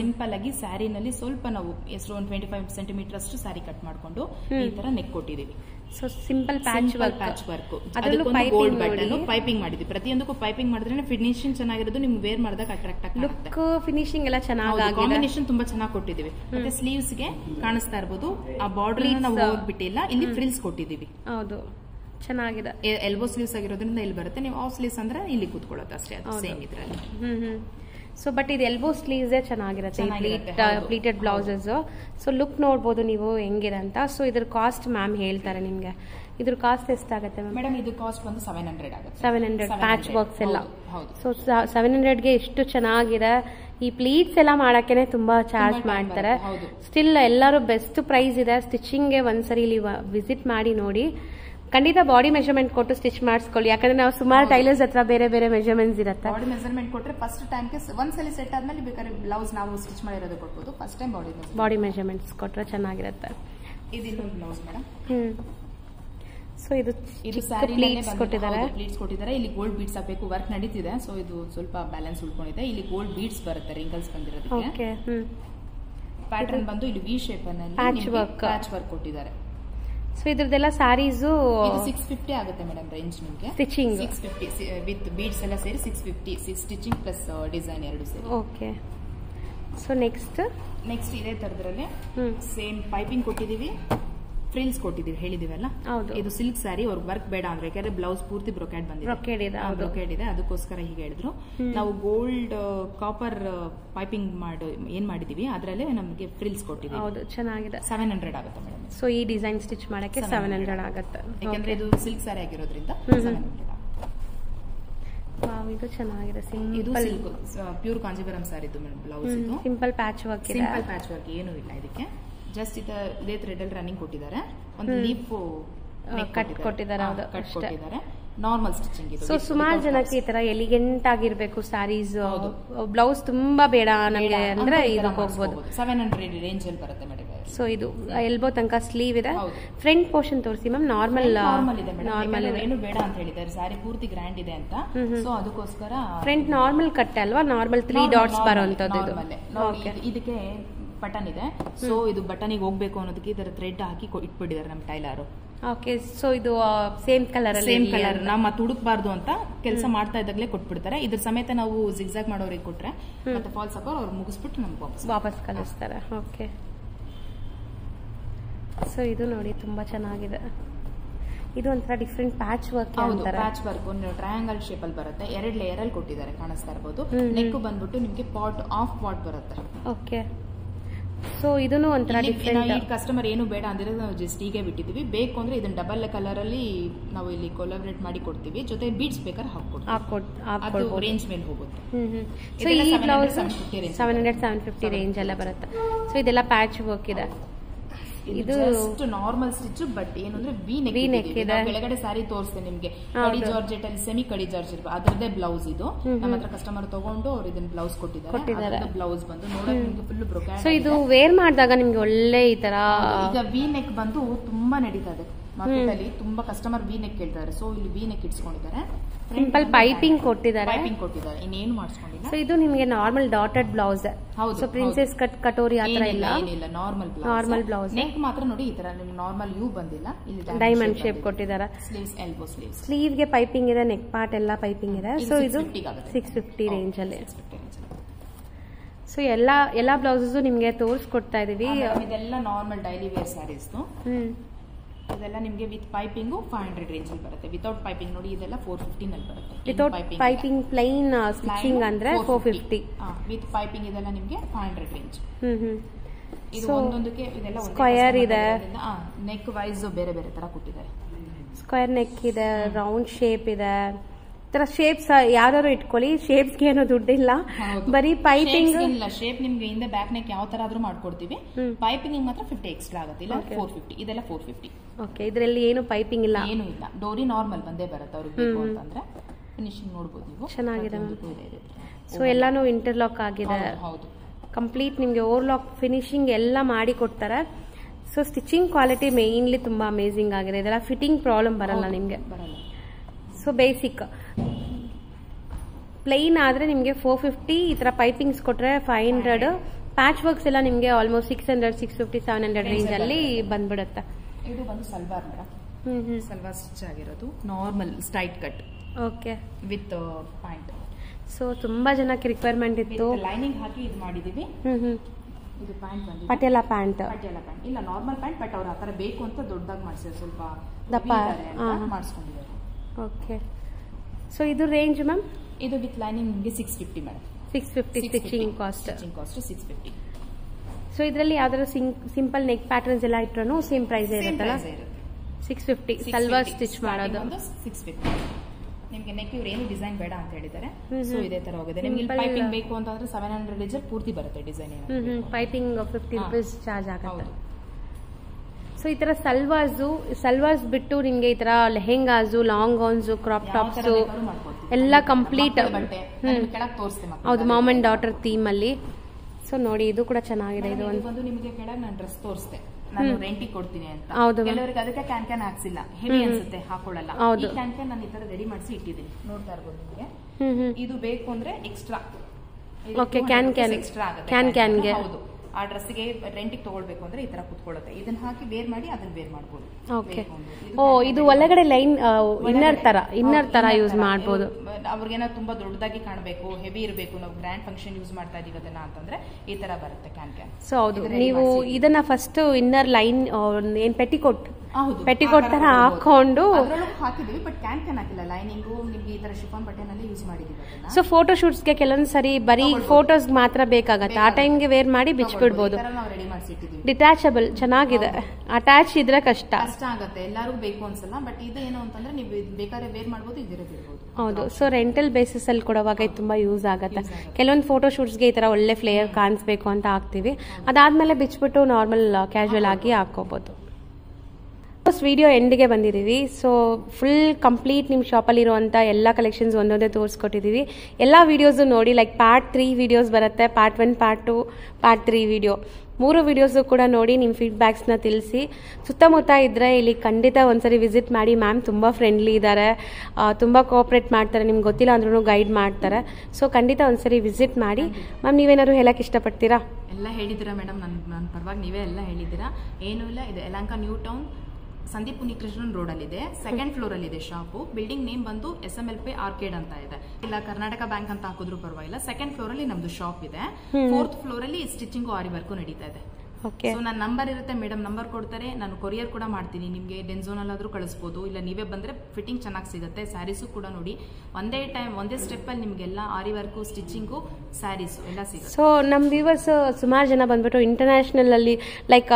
ಸಿಂಪಲ್ ಆಗಿ ಸ್ಯಾರಿನಲ್ಲಿ ಸ್ವಲ್ಪ ನಾವು ಎಷ್ಟು ಒಂದು ಟ್ವೆಂಟಿ ಫೈವ್ ಸೆಂಟಿಮೀಟರ್ ಅಷ್ಟು ಸ್ಯಾರಿ ಕಟ್ ಮಾಡ್ಕೊಂಡು ಈ ತರ ನೆಕ್ ಕೊಟ್ಟಿದೀವಿ. So simple patch patch work, gold button, piping ಮಾಡಿದ್ವಿ. ಪ್ರತಿಯೊಂದಕ್ಕೂ ಪೈಪಿಂಗ್ ಮಾಡಿದ್ರೆ ಫಿನಿಶಿಂಗ್ ಚೆನ್ನಾಗಿರೋದು, ನಿಮ್ಗೆ ವೇರ್ ಮಾಡಿದಾಗ ಅಟ್ರಾಕ್ಟ್ ಆಗುತ್ತೆ. ಫಿನಿಶಿಂಗ್ ಎಲ್ಲ ಚೆನ್ನಾಗಿ ಕಾಂಬಿನೇಷನ್ ತುಂಬಾ ಚೆನ್ನಾಗಿ ಕೊಟ್ಟಿದೀವಿ. ಮತ್ತೆ ಸ್ಲೀವ್ಸ್ ಗೆ ಕಾಣಿಸ್ತಾ ಇರಬಹುದು, ಆ ಬಾರ್ಡರ್ ನಾವು ಹೋಗ್ಬಿಟ್ಟಿಲ್ಲ, ಇಲ್ಲಿ ಫ್ರಿಲ್ಸ್ ಕೊಟ್ಟಿದೀವಿ. ಹೌದು, ಚೆನ್ನಾಗಿದೆ. ಎಲ್ಬೋ ಸ್ಲೀವ್ಸ್ ಆಗಿರೋದ್ರಿಂದ ಇಲ್ಲಿ ಬರುತ್ತೆ. ನೀವು ಆಫ್ ಸ್ಲೀವ್ಸ್ ಅಂದ್ರೆ ಇಲ್ಲಿ ಕೂತ್ಕೊಳ್ಳೋದು ಅಷ್ಟೇ, ಅದು ಸೇಮ್ ಇದ್ರಲ್ಲಿ. ಸೊ ಬಟ್ ಇದು ಎಲ್ಬೋ ಸ್ಲೀವ್ಸ್ ಚೆನ್ನಾಗಿರುತ್ತೆ, ಪ್ಲೀಟೆಡ್ ಬ್ಲೌಸಸ್. ಸೊ ಲುಕ್ ನೋಡ್ಬೋದು ನೀವು ಹೆಂಗಿದೆ ಅಂತ. ಸೊ ಇದ್ರ ಕಾಸ್ಟ್ ಮ್ಯಾಮ್ ಹೇಳ್ತಾರೆ ನಿಮ್ಗೆ. ಇದ್ರ ಕಾಸ್ಟ್ ಎಷ್ಟಾಗುತ್ತೆ ಮೇಡಮ್? ಇದು ಕಾಸ್ಟ್ ಬಂದು ಸೆವೆನ್ ಹಂಡ್ರೆಡ್ ಆಗುತ್ತೆ. ಸೆವೆನ್ ಹಂಡ್ರೆಡ್ ಪ್ಯಾಚ್ ಬಾಕ್ಸ್ ಎಲ್ಲ. ಸೊ ಸೆವೆನ್ ಹಂಡ್ರೆಡ್ಗೆ ಎಷ್ಟು ಚೆನ್ನಾಗಿದೆ. ಈ ಪ್ಲೀಟ್ಸ್ ಎಲ್ಲ ಮಾಡಕ್ಕೆ ತುಂಬಾ ಚಾರ್ಜ್ ಮಾಡ್ತಾರೆ. ಸ್ಟಿಲ್ ಎಲ್ಲರೂ ಬೆಸ್ಟ್ ಪ್ರೈಸ್ ಇದೆ. ಸ್ಟಿಚಿಂಗ್ಗೆ ಒಂದ್ಸರಿ ಇಲ್ಲಿ ವಿಸಿಟ್ ಮಾಡಿ ನೋಡಿ. ಖಂಡಿತ ಬಾಡಿ ಮೆಜರ್ಮೆಂಟ್ ಕೊಟ್ಟು ಸ್ಟಿಚ್ ಮಾಡಿಸ್ಕೊಳ್ಳಿ. ಯಾಕಂದ್ರೆ ನಾವು ಸುಮಾರು ಟೈಲರ್ಸ್ ಹತ್ರ ಬೇರೆ ಬೇರೆ ಮೆಜರ್ಮೆಂಟ್ಸ್ ಇರುತ್ತೆ. ಬಾಡಿ ಮೆಜರ್ಮೆಂಟ್ ಕೊಟ್ಟರೆ ಫಸ್ಟ್ ಟೈಮ್ ಒಂದ್ಸಲಿ ಸೆಟ್ ಆದ್ಮೇಲೆ ಬೇಕಾದ್ರೆ ಬ್ಲೌಸ್ ನಾವು ಸ್ಟಿಚ್ ಮಾಡಿರೋದು ಕೊಡ್ಬೋದು. First time body body measurements ಕೊಟ್ರೆ ಚೆನ್ನಾಗಿರುತ್ತೆ. ಸೊ ಇದು ಪ್ಲೀಟ್ಸ್ ಕೊಟ್ಟಿದ್ದಾರೆ. ಪ್ಲೀಟ್ಸ್ ಕೊಟ್ಟಿದ್ದಾರೆ. ಇಲ್ಲಿ ಗೋಲ್ಡ್ ಬೀಡ್ಸ್ ಹಾಕಬೇಕು, ವರ್ಕ್ ನಡೀತಿದೆ. ಸೊ ಇದು ಸ್ವಲ್ಪ ಬ್ಯಾಲೆನ್ಸ್ ಉಳ್ಕೊಂಡಿದೆ. ಇಲ್ಲಿ ಗೋಲ್ಡ್ ಬೀಡ್ಸ್ ಬರುತ್ತೆ ರಿಂಗಲ್ಸ್ ಬಂದಿರೋದಕ್ಕೆ. ಪ್ಯಾಟರ್ನ್ ಬಂದು ಇಲ್ಲಿ ವಿ ಶೇಪ್ ಅಲ್ಲಿ ಪ್ಯಾಚ್ ವರ್ಕ್ ಪ್ಯಾಚ್ ವರ್ಕ್ ಕೊಟ್ಟಿದ್ದಾರೆ. ಸೊ ಇದ್ರದ್ದೆಲ್ಲ ಸ್ಯಾರೀಸ್ ಸಿಕ್ಸ್ ಫಿಫ್ಟಿ ಆಗುತ್ತೆ ಮೇಡಮ್ ರೇಂಜ್ ನಿಮಗೆ. Stitching six fifty with beads ಎಲ್ಲ ಸೇರಿ six fifty stitching plus design ಎರಡು ಸೇರಿ. ಓಕೆ. ಸೊ ನೆಕ್ಸ್ಟ್ ನೆಕ್ಸ್ಟ್ ಇದೇ ತರದ್ರಲ್ಲಿ ಸೇಮ್ ಪೈಪಿಂಗ್ ಕೊಟ್ಟಿದೀವಿ, ಫ್ರಿಲ್ಸ್ ಕೊಟ್ಟಿದೀವಿ, ಹೇಳಿದಿವಲ್ಲ. ಇದು ಸಿಲ್ಕ್ ಸ್ಯಾರಿ, ಅವ್ರ ವರ್ಕ್ ಬೇಡ ಅಂದ್ರೆ, ಯಾಕಂದ್ರೆ ಬ್ಲೌಸ್ ಪೂರ್ತಿ ಬ್ರೊಕೇಡ್ ಬಂದಿದೆ, ಬ್ರೊಕೇಡ್ ಇದೆ, ಅದಕ್ಕೋಸ್ಕರ ಹೀಗೆ ಹೇಳಿದ್ರು. ನಾವು ಗೋಲ್ಡ್ ಕಾಪರ್ ಪೈಪಿಂಗ್ ಮಾಡಿ ಏನ್ ಮಾಡಿದೀವಿ ಅದ್ರಲ್ಲೇ ನಮಗೆ ಫ್ರಿಲ್ಸ್ ಕೊಟ್ಟಿದ್ದೀವಿ. ಹೌದು, ಚೆನ್ನಾಗಿದೆ. ಸೆವೆನ್ ಹಂಡ್ರೆಡ್ ಆಗುತ್ತೆ ಮೇಡಮ್. ಸೊ ಈ ಡಿಸೈನ್ ಸ್ಟಿಚ್ ಮಾಡಕ್ಕೆ ಸೆವೆನ್ ಹಂಡ್ರೆಡ್ ಆಗುತ್ತೆ, ಯಾಕಂದ್ರೆ ಇದು ಸಿಲ್ಕ್ ಸ್ಯಾರಿ ಆಗಿರೋದ್ರಿಂದ ಸೆವೆನ್ ಹಂಡ್ರೆಡ್ ಆಗುತ್ತೆ. ಇದು ಚೆನ್ನಾಗಿದೆ. Pure Kanjivaram sari blouse. Simple patch work, simple patch work ಏನು ಇಲ್ಲ ಇದಕ್ಕೆ. ಜಸ್ಟ್ ಇದು ಇದೇ ಥ್ರೆಡ್ ಅಲ್ಲಿ ರನ್ನಿಂಗ್ ಕೊಟ್ಟಿದ್ದಾರೆ. ಒಂದು ಲೀಫ್ ಕಟ್ ಕೊಟ್ಟಿದ್ದಾರೆ, ಕಟ್ ಕೊಟ್ಟಿದ್ದಾರೆ. ನಾರ್ಮಲ್ ಸ್ಟಿಚಿಂಗ್ ಇದು. ಸೊ ಸುಮಾರು ಜನಕ್ಕೆ ಈ ತರ ಎಲಿಗೆಂಟ್ ಆಗಿರ್ಬೇಕು ಸ್ಯಾರೀಸ್, ಬ್ಲೌಸ್ ತುಂಬಾ ಬೇಡ ನಮಗೆ ಅಂದ್ರೆ ಇದಕ್ಕೆ ಹೋಗ್ಬೋದು. ಸೆವೆನ್ ಹಂಡ್ರೆಡ್ ರೇಂಜ್ ಅಲ್ಲಿ ಬರುತ್ತೆ ಮೇಡಮ್. ಸೊ ಇದು ಎಲ್ಬೋ ತನಕ ಸ್ಲೀವ್ ಇದೆ. ಫ್ರಂಟ್ ಪೋರ್ಷನ್ ತೋರಿಸಿ ಮ್ಯಾಮ್. ನಾರ್ಮಲ್ ನಾರ್ಮಲ್ ಇದೆ ಮೇಡಮ್, ನಾರ್ಮಲ್ ಏನು ಬೇಡ ಅಂತ ಹೇಳಿದ್ದಾರೆ. ಸ್ಯಾರಿ ಪೂರ್ತಿ ಗ್ರ್ಯಾಂಡ್ ಇದೆ ಅಂತ. ಸೊ ಅದಕ್ಕೋಸ್ಕರ ಫ್ರಂಟ್ ನಾರ್ಮಲ್ ಕಟ್ ಅಲ್ವಾ, ನಾರ್ಮಲ್ ತ್ರೀ ಡಾಟ್ಸ್ ಬರುವಂತದ್ದು ಇದು. ಇದಕ್ಕೆ ಬಟನ್ ಇದೆ. ಸೊ ಇದು ಬಟನಿಗೆ ಹೋಗ್ಬೇಕು ಅನ್ನೋದಕ್ಕೆ ಇದರ ಥ್ರೆಡ್ ಹಾಕಿ ಇಟ್ಬಿಟ್ಟಿದ್ದಾರೆ ನಮ್ಮ ಟೈಲರ್. ಓಕೆ. ಸೊ ಇದು ಸೇಮ್ ಕಲರ್ ಸೇಮ್ ಕಲರ್ ನಮ್ಮ ತುಡುಕ್ಬಾರ್ದು ಅಂತ ಕೆಲಸ ಮಾಡ್ತಾ ಇದ್ದಾಗಲೇ ಕೊಟ್ಬಿಡ್ತಾರೆ. ಇದ್ರ ಸಮೇತ ನಾವು ಜಿಗ್ಜಾಗ್ ಮಾಡೋರಿಗೆ ಕೊಟ್ರೆ ಮತ್ತೆ ಫಾಲ್ಸ್ ಹಾಕೋರು ಅವ್ರು ಮುಗಿಸ್ಬಿಟ್ಟು ನಮ್ಗೆ ವಾಪಸ್ ಕಳಿಸ್ತಾರೆ. ಓಕೆ. ಸೊ ಇದು ನೋಡಿ ತುಂಬಾ ಚೆನ್ನಾಗಿದೆ. ಇದು ಒಂಥರ different patch work. Patch work ಒಂದು ಟ್ರಯಾಂಗಲ್ ಶೇಪ್ ಅಲ್ಲಿ ಬರುತ್ತೆ. ಎರಡು ಲೇಯರ್ ಅಲ್ಲಿ ಕೊಟ್ಟಿದ್ದಾರೆ, ಕಾಣಿಸ್ತಾ ಇರಬಹುದು. ನೆಕ್ ಬಂದ್ಬಿಟ್ಟು ನಿಮ್ಗೆ ಪಾಟ್ ಆಫ್ ಪಾಟ್ ಬರುತ್ತೆ. ಓಕೆ. ಸೊ ಇದನ್ನು ಒಂಥರ ಡಿಫ್ರೆಂಟ್. ಕಸ್ಟಮರ್ ಏನು ಬೇಡ ಅಂದ್ರೆ ನಾವು ಜಸ್ಟ್ ಹೀಗೆ ಬಿಟ್ಟಿದೀವಿ. ಬೇಕು ಅಂದ್ರೆ ಇದನ್ನ ಡಬಲ್ ಕಲರ್ ಅಲ್ಲಿ ನಾವು ಇಲ್ಲಿ ಕೊಲಾಬರೇಟ್ ಮಾಡಿ ಕೊಡ್ತೀವಿ. ಜೊತೆ ಬೀಡ್ಸ್ ಬೇಕಾದ್ರೆ ಹಾಕೊಡ್ತೀವಿ. ರೇಂಜ್ ಮೇಲೆ ಹೋಗುತ್ತೆ. ಸೊ ಈ blouse seven hundred seven fifty range ಎಲ್ಲ ಬರುತ್ತೆ. ಸೊ ಇದೆಲ್ಲ ಪ್ಯಾಚ್ ವರ್ಕ್ ಇದೆ. ಇದು ನಾರ್ಮಲ್ ಸ್ಟಿಚ್, ಬಟ್ ಏನಂದ್ರೆ ವಿ ನೆಕ್ ಇದೆ. ಕೆಳಗಡೆ ಸಾರಿ ತೋರಿಸ್ತೇನೆ ನಿಮ್ಗೆ. ಕಡಿ ಜಾರ್ಜೆಟ್ ಅಲ್ಲಿ ಸೆಮಿ ಕಡಿ ಜಾರ್ಜೆಟ್ ಅದರದೇ ಬ್ಲೌಸ್ ಇದು. ನಮ್ಮ ಹತ್ರ ಕಸ್ಟಮರ್ ತಗೊಂಡು ಅವ್ರು ಇದನ್ನ ಬ್ಲೌಸ್ ಕೊಟ್ಟಿದ್ದಾರೆ. ಬ್ಲೌಸ್ ಬಂದು ನೋಡೋಕೆ ನಿಮ್ಗೆ ಫುಲ್ ಬ್ರೊಕೇಡ್. ಸೊ ಇದು ವೇರ್ ಮಾಡಿದಾಗ ನಿಮ್ಗೆ ಒಳ್ಳೆ ಈ ತರ. ಈಗ ವಿ ನೆಕ್ ಬಂದು ತುಂಬಾ ನಡೀತಾ ಇದೆ ಮಾರ್ಕೆಟ್ ಅಲ್ಲಿ. ತುಂಬಾ ಕಸ್ಟಮರ್ ವಿ ನೆಕ್ ಕೇಳ್ತಾರೆ. ಸೊ ಇಲ್ಲಿ ವಿ ನೆಕ್ ಇಟ್ಸ್ಕೊಂಡಿದ್ದಾರೆ. ಸಿಂಪಲ್ ಪೈಪಿಂಗ್ ಕೊಟ್ಟಿದ್ದಾರೆ, ಪೈಪಿಂಗ್ ಕೊಟ್ಟಿದ್ದಾರೆ, ಇನ್ನೇನು ಮಾಡಿಸ್ಕೊಂಡಿಲ್ಲ. ಸೊ ಇದು ನಿಮಗೆ normal dotted blouse. So princess cut katori ಆತರ ಇಲ್ಲ, ನಾರ್ಮಲ್ ನಾರ್ಮಲ್ ಬ್ಲೌಸ್. ನೆಕ್ ಮಾತ್ರ ನೋಡಿ ಈ ತರ ನಾರ್ಮಲ್ ಯೂ ಬಂದಿಲ್ಲ, ಇಲ್ಲಿ ಡೈಮಂಡ್ ಶೇಪ್ ಕೊಟ್ಟಿದ್ದಾರೆ. ಸ್ಲೀವ್ಸ್ ಎಲ್ಬೋ ಸ್ಲೀವ್, ಸ್ಲೀವ್ ಗೆ ಪೈಪಿಂಗ್ ಇದೆ, ನೆಕ್ ಪಾರ್ಟ್ ಎಲ್ಲ ಪೈಪಿಂಗ್ ಇದೆ. ಸೊ ಇದು ಸಿಕ್ಸ್ ಫಿಫ್ಟಿ ರೇಂಜ್ ಅಲ್ಲಿ. ಸೊ ಎಲ್ಲ ಎಲ್ಲಾ ಬ್ಲೌಸಸ್ ನಿಮ್ಗೆ ತೋರಿಸ್ಕೊಡ್ತಾ ಇದೀವಿ. ಇದೆಲ್ಲ ನಾರ್ಮಲ್ ಡೈಲಿ ವೇರ್ ಸ್ಯಾರೀಸ್. ಇದೆಲ್ಲ ನಿಮಗೆ with piping five hundred range ಅಲ್ಲಿ ಬರುತ್ತೆ. ವಿತೌಟ್ ಪೈಪಿಂಗ್ ನೋಡಿ ಇದೆಲ್ಲ ಫೋರ್ ಫಿಫ್ಟಿ ನಲ್ಲಿ ಬರುತ್ತೆ. ವಿತೌಟ್ ಪೈಪಿಂಗ್ ಪ್ಲೈನ್ ಸ್ಟಿಚಿಂಗ್ ಅಂದ್ರೆ ಫೋರ್ ಫಿಫ್ಟಿ. ವಿತ್ ಪೈಪಿಂಗ್ ಇದೆಲ್ಲ ನಿಮಗೆ ಫೈವ್ ಹಂಡ್ರೆಡ್ ರೇಂಜ್. ಇದು ಒಂದೊಂದಕ್ಕೆ ಇದೆಲ್ಲ ಒಂದೇ ಸ್ಕ್ವೇರ್ ಇದೆ, ನೆಕ್ ವೈಸ್ ಬೇರೆ ಬೇರೆ ತರ ಕೊಟ್ಟಿದ್ದಾರೆ. ಸ್ಕ್ವೇರ್ ನೆಕ್ ಇದೆ, ರೌಂಡ್ ಶೇಪ್ ಇದೆ, ತರ ಶೇಪ್ಸ್ ಯಾರು ಇಟ್ಕೊಳ್ಳಿ. ಶೇಪ್ಸ್ ಗೆ ಏನೋ ದುಡ್ಡಿಲ್ಲ, ಬರೀ ಪೈಪಿಂಗ್ ಇಲ್ಲ. ಶೇಪ್ ನಿಮ್ಗೆ ಹಿಂದೆ ಬ್ಯಾಕ್ ನೆಕ್ ಯಾವ ತರ ಆದ್ರೂ ಮಾಡ್ಕೊಡ್ತೀವಿ, ಪೈಪಿಂಗ್ ಮಾತ್ರ ಫಿಫ್ಟಿ ಎಕ್ಸ್ಟ್ರಾ ಆಗುತ್ತೆ. ಇಲ್ಲ ಫೋರ್ ಫಿಫ್ಟಿ ಇದೆಲ್ಲ ಫೋರ್ ಫಿಫ್ಟಿ. ಓಕೆ, ಇದರಲ್ಲಿ ಏನು ಪೈಪಿಂಗ್ ಇಲ್ಲ, ಏನು ಇಲ್ಲ. ಡೋರಿ ನಾರ್ಮಲ್ ಬಂದೇ ಬರುತ್ತೆ ಅವ್ರಿಗೆ ಬೇಕು ಅಂತಂದ್ರೆ. ಫಿನಿಶಿಂಗ್ ನೋಡಬಹುದು ನೀವು, ಚೆನ್ನಾಗಿದೆ. ಸೊ ಎಲ್ಲಾನು ಇಂಟರ್ಲಾಕ್ ಆಗಿದೆ. ಹೌದು, ಕಂಪ್ಲೀಟ್ ನಿಮಗೆ ಓವರ್ಲಾಕ್ ಫಿನಿಶಿಂಗ್ ಎಲ್ಲ ಮಾಡಿ ಕೊಡ್ತಾರೆ. ಸೊ ಸ್ಟಿಚಿಂಗ್ ಕ್ವಾಲಿಟಿ ಮೇನ್ಲಿ ತುಂಬಾ ಅಮೇಸಿಂಗ್ ಆಗಿದೆ. ಇದೆಲ್ಲ ಫಿಟ್ಟಿಂಗ್ ಪ್ರಾಬ್ಲಮ್ ಬರಲ್ಲ ನಿಮಗೆ. ಸೊ ಬೇಸಿಕ್ ಪ್ಲೈನ್ ಆದ್ರೆ ನಿಮಗೆ ಫೋರ್ ಫಿಫ್ಟಿ, ಈ ತರ ಪೈಪಿಂಗ್ಸ್ ಕೊಟ್ರೆ ಫೈವ್ ಹಂಡ್ರೆಡ್, ಪ್ಯಾಚ್ ವರ್ಕ್ಸ್ ಎಲ್ಲ ನಿಮಗೆ almost six hundred six fifty seven hundred range ಅಲ್ಲಿ ಬಂದ್ಬಿಡುತ್ತೆ. ಇದು ಬಂದು ಸಲ್ವಾರ್ ಮೇಡಮ್, ಸಲ್ವಾರ್ ಸ್ಟಿಚ್ ಆಗಿರೋದು normal straight cut. Okay, with pant. So ತುಂಬಾ ಜನಕ್ಕೆ ರಿಕ್ವೈರ್ಮೆಂಟ್ ಇತ್ತು, ಲೈನಿಂಗ್ ಹಾಕಿ ಇದು ಮಾಡಿದೀವಿ. ಇದು ಪ್ಯಾಂಟ್ ಬಂದಿದೆ ಪಟಿಯಾಲ ಪ್ಯಾಂಟ್, ಪಟಿಯಾಲ ಪ್ಯಾಂಟ್ ಇಲ್ಲ ನಾರ್ಮಲ್ ಪ್ಯಾಂಟ್, ಬಟ್ ಅವರು ಆತರ ಬೇಕು ಅಂತ ದೊಡ್ಡದಾಗಿ ಮಾಡ್ಸಿದ್ರು, ಸ್ವಲ್ಪ ದಪ್ಪ ಮಾಡ್ಸ್ಕೊಂಡಿದ್ದಾರೆ. ಓಕೆ, ಸೊ ಇದು ರೇಂಜ್ ಮ್ಯಾಮ್, ಇದು ವಿತ್ ಲೈನಿಂಗ್ ನಿಮಗೆ six fifty madam, six fifty stitching cost, stitching cost six fifty. So ಇದರಲ್ಲಿ ಯಾವ್ದಾದ್ರು ಸಿಂಪಲ್ ನೆಕ್ ಪ್ಯಾಟರ್ನ್ಸ್ ಎಲ್ಲ ಇಟ್ಟರು ಸೇಮ್ ಪ್ರೈಸ್ ಇರುತ್ತಲ್ಲ, ಸಿಕ್ಸ್ ಫಿಫ್ಟಿ ಸಲ್ವಾರ್ ಸ್ಟಿಚ್ ಮಾಡೋದು ಸಿಕ್ಸ್ ಫಿಫ್ಟಿ. ನಿಮಗೆ ನೆಕ್ ಇವ್ರು ಏನು ಡಿಸೈನ್ ಬೇಡ ಅಂತ ಹೇಳಿದ್ದಾರೆ, ಸೊ ಇದೇ ತರ ಹೋಗಿದೆ. ನಿಮಗೆ ಪೈಪಿಂಗ್ ಬೇಕು ಅಂತಂದ್ರೆ ಸೆವೆನ್ ಹಂಡ್ರೆಡ್ ರೇಂಜ್ ಪೂರ್ತಿ ಬರುತ್ತೆ design. Piping fifty rupees charge ಆಗುತ್ತೆ. ಸೊ ಈ ತರ ಸಲ್ವಾರ್ಸು, ಸಲ್ವಾರ್ಸ್ ಬಿಟ್ಟು ನಿಮಗೆ ಈ ತರ lehengas, long gowns, crop tops ಎಲ್ಲ ಕಂಪ್ಲೀಟ್. ಹೌದು, ಮಾಮ್ ಅಂಡ್ ಡಾಟರ್ ಥೀಮ್ ಅಲ್ಲಿ. ಸೊ ನೋಡಿ, ಇದು ಕೂಡ ಚೆನ್ನಾಗಿದೆ. ಇದು ಒಂದು ನಿಮಗೆ ಕೆಳಗೆ ನಾನು ಡ್ರೆಸ್ ತೋರಿಸ್ತೆ, ನಾನು ರೆಂಟಿ ಕೊಡ್ತೀನಿ ಅಂತ. ಕೆಲವರಿಗೆ ಅದಕ್ಕೆ ಕ್ಯಾನ್ ಕ್ಯಾನ್ ಹಾಕ್ಸಿಲ್ಲ, ಹೆವಿ ಅನ್ಸುತ್ತೆ, ಹಾಕೊಳ್ಳಲ್ಲ. ಈ ಕ್ಯಾನ್ ಕ್ಯಾನ್ ನಾನು ಈ ತರ ರೆಡಿ ಮಾಡಿಸಿ ಇಟ್ಟಿದ್ದೀನಿ, ನೋಡ್ತಾ ಇರ್ಬೋದು ನಿಮಗೆ. ಇದು ಬೇಕು ಅಂದ್ರೆ ಎಕ್ಸ್ಟ್ರಾ ಕ್ಯಾನ್ ಕ್ಯಾನ್ ಎಕ್ಸ್ಟ್ರಾ ಆಗುತ್ತೆ ಕ್ಯಾನ್ ಕ್ಯಾನ್ಗೆ. ಹೌದು, ಆ ಡ್ರೆಸ್ ಗೆ ರೆಂಟಿಗೆ ತಗೊಳ್ಬೇಕು ಅಂದ್ರೆ ಈ ತರ ಕುತ್ಕೊಳ್ಳುತ್ತೆ. ಇದನ್ನ ಹಾಕಿ ವೇರ್ ಮಾಡಿ ಅದನ್ನ ವೇರ್ ಮಾಡಬಹುದು. ಓಕೆ, ಓ ಇದು ಒಳಗಡೆ ಲೈನ್ ಇನ್ನರ್ ತರ, ಇನ್ನರ್ ತರ ಯೂಸ್ ಮಾಡಬಹುದು. ಅವ್ರಿಗೇನೋ ತುಂಬಾ ದೊಡ್ಡದಾಗಿ ಕಾಣಬೇಕು, ಹೆವಿ ಇರಬೇಕು, ನಾವು ಗ್ರ್ಯಾಂಡ್ ಫಂಕ್ಷನ್ ಯೂಸ್ ಮಾಡ್ತಾ ಇದೀವಿ ಅದನ್ನ ಅಂತಂದ್ರೆ ಈ ತರ ಬರುತ್ತೆ ಕ್ಯಾನ್ ಕ್ಯಾನ್. ಸೊ ಹೌದು, ನೀವು ಇದನ್ನ ಫಸ್ಟ್ ಇನ್ನರ್ ಲೈನ್ ಏನ್ ಪೆಟಿಕೋಟ್, ಪೆಟಿಕೋಟ್ ತರ ಹಾಕೊಂಡು ಹಾಕಿದ್ವಿ, ಬಟ್ ಕ್ಯಾನ್ ಕ್ಯಾನ್ ಹಾಕಿಲ್ಲ. ಲೈನಿಂಗ್ ನಿಮ್ಗೆ ಈ ತರ ಶಿಫಾನ್ ಬಟ್ಟೆನಲ್ಲಿ ಯೂಸ್ ಮಾಡಿದೀವಿ. ಸೊ ಫೋಟೋ ಶೂಟ್ಸ್ ಗೆ ಕೆಲವೊಂದ್ಸರಿ ಬರೀ ಫೋಟೋಸ್ ಮಾತ್ರ ಬೇಕಾಗತ್ತೆ, ಆ ಟೈಮ್ಗೆ ವೇರ್ ಮಾಡಿ ಬಿಚ್ಬಿಡ್ಬೋದು. ಡಿಟ್ಯಾಚಬಲ್ ಚೆನ್ನಾಗಿದೆ, ಅಟ್ಯಾಚ್ ಇದ್ರೆ ಕಷ್ಟ ಕಷ್ಟ ಆಗುತ್ತೆ, ಎಲ್ಲರಿಗೂ ಬೇಕು ಅನ್ಸಲ್ಲ. ಬಟ್ ಇದು ಏನು ಅಂತಂದ್ರೆ ನೀವು ಬೇಕಾದ್ರೆ ವೇರ್ ಮಾಡಬಹುದು, ಇದಿರಬಹುದು. ಹೌದು, ಸೊ ರೆಂಟಲ್ ಬೇಸಿಸ್ ಅಲ್ಲಿ ಕೊಡುವಾಗ ಇದು ತುಂಬಾ ಯೂಸ್ ಆಗುತ್ತೆ. ಕೆಲವೊಂದು ಫೋಟೋ ಶೂಟ್ಸ್ ಗೆ ಈ ತರ ಒಳ್ಳೆ ಫ್ಲೇಯರ್ ಕಾಣಿಸ್ಬೇಕು ಅಂತ ಹಾಕ್ತಿವಿ, ಅದಾದ್ಮೇಲೆ ಬಿಚ್ಬಿಟ್ಟು ನಾರ್ಮಲ್ ಕ್ಯಾಶುವಲ್ ಆಗಿ ಹಾಕೋಬಹುದು. ವಿಡಿಯೋ ಎಂಡ್ಗೆ ಬಂದಿದ್ದೀವಿ. ಸೊ ಫುಲ್ ಕಂಪ್ಲೀಟ್ ನಿಮ್ಮ ಶಾಪಲ್ಲಿರುವಂಥ ಎಲ್ಲ ಕಲೆಕ್ಷನ್ಸ್ ಒಂದೊಂದೇ ತೋರಿಸ್ಕೊಟ್ಟಿದ್ದೀವಿ. ಎಲ್ಲ ವೀಡಿಯೋಸು ನೋಡಿ, ಲೈಕ್ ಪಾರ್ಟ್ ತ್ರೀ ವೀಡಿಯೋಸ್ ಬರುತ್ತೆ, part one, part two, part three video, ಮೂರು ವೀಡಿಯೋಸು ಕೂಡ ನೋಡಿ. ನಿಮ್ಮ ಫೀಡ್ಬ್ಯಾಕ್ಸ್ನ ತಿಳಿಸಿ. ಸುತ್ತಮುತ್ತ ಇದ್ದರೆ ಇಲ್ಲಿ ಖಂಡಿತ ಒಂದ್ಸರಿ ವಿಸಿಟ್ ಮಾಡಿ. ಮ್ಯಾಮ್ ತುಂಬ ಫ್ರೆಂಡ್ಲಿ ಇದ್ದಾರೆ, ತುಂಬ ಕೋಆಪ್ರೇಟ್ ಮಾಡ್ತಾರೆ, ನಿಮ್ಗೆ ಗೊತ್ತಿಲ್ಲ ಅಂದ್ರೂ ಗೈಡ್ ಮಾಡ್ತಾರೆ. ಸೊ ಖಂಡಿತ ಒಂದ್ಸರಿ ವಿಸಿಟ್ ಮಾಡಿ. ಮ್ಯಾಮ್ ನೀವೇನಾದ್ರು ಹೇಳಕ್ಕೆ ಇಷ್ಟಪಡ್ತೀರಾ? ಎಲ್ಲ ಹೇಳಿದ್ದೀರಾ ಮೇಡಮ್, ನನ್ನ ನನ್ನ ಪರವಾಗಿ ನೀವೇ ಎಲ್ಲ ಹೇಳಿದ್ದೀರಾ. ಏನೂ ಇಲ್ಲ, ಇದು Yelahanka new town, Sandeep Unnikrishnan road ಅಲ್ಲಿ ಇದೆ, ಸೆಕೆಂಡ್ ಫ್ಲೋರ್ ಅಲ್ಲಿ ಇದೆ ಶಾಪು. ಬಿಲ್ಡಿಂಗ್ ನೇಮ್ ಬಂದು S M L P arcade ಅಂತ ಇದೆ. ಇಲ್ಲ ಕರ್ನಾಟಕ ಬ್ಯಾಂಕ್ ಅಂತ ಹಾಕಿದ್ರು ಪರವಾಗಿಲ್ಲ. ಸೆಕೆಂಡ್ ಫ್ಲೋರ್ ಅಲ್ಲಿ ನಮ್ದು ಶಾಪ್ ಇದೆ. ಫೋರ್ತ್ ಫ್ಲೋರ್ ಅಲ್ಲಿ ಸ್ಟಿಚಿಂಗು ಆರಿ ವರ್ಕು ನಡೀತಾ ಇದೆ. ಸೊ ನನ್ನ ನಂಬರ್ ಇರುತ್ತೆ ಮೇಡಮ್, ನಂಬರ್ ಕೊಡ್ತಾರೆ. ನಾನು ಕೊರಿಯರ್ ಕೂಡ ಮಾಡ್ತೀನಿ, ನಿಮಗೆ ಡೆನ್ಝೋನ್ ಅಲ್ಲಾದ್ರೂ ಕಳಿಸ್ಬೋದು. ಇಲ್ಲ ನೀವೇ ಬಂದ್ರೆ ಫಿಟ್ಟಿಂಗ್ ಚೆನ್ನಾಗಿ ಸಿಗುತ್ತೆ. ಸ್ಯಾರೀಸು ಕೂಡ ನೋಡಿ, ಒಂದೇ ಟೈಮ್ ಒಂದೇ ಸ್ಟೆಪ್ ಅಲ್ಲಿ ನಿಮ್ಗೆಲ್ಲ ಆರಿ ವರ್ಕು, ಸ್ಟಿಚಿಂಗು, ಸ್ಯಾರೀಸು ಎಲ್ಲ ಸಿಗುತ್ತೆ. ಸೊ ನಮ್ಮ ವ್ಯೂವರ್ಸ್ ಸುಮಾರು ಜನ ಬಂದ್ಬಿಟ್ಟು ಇಂಟರ್ನ್ಯಾಷನಲ್ ಅಲ್ಲಿ, ಲೈಕ್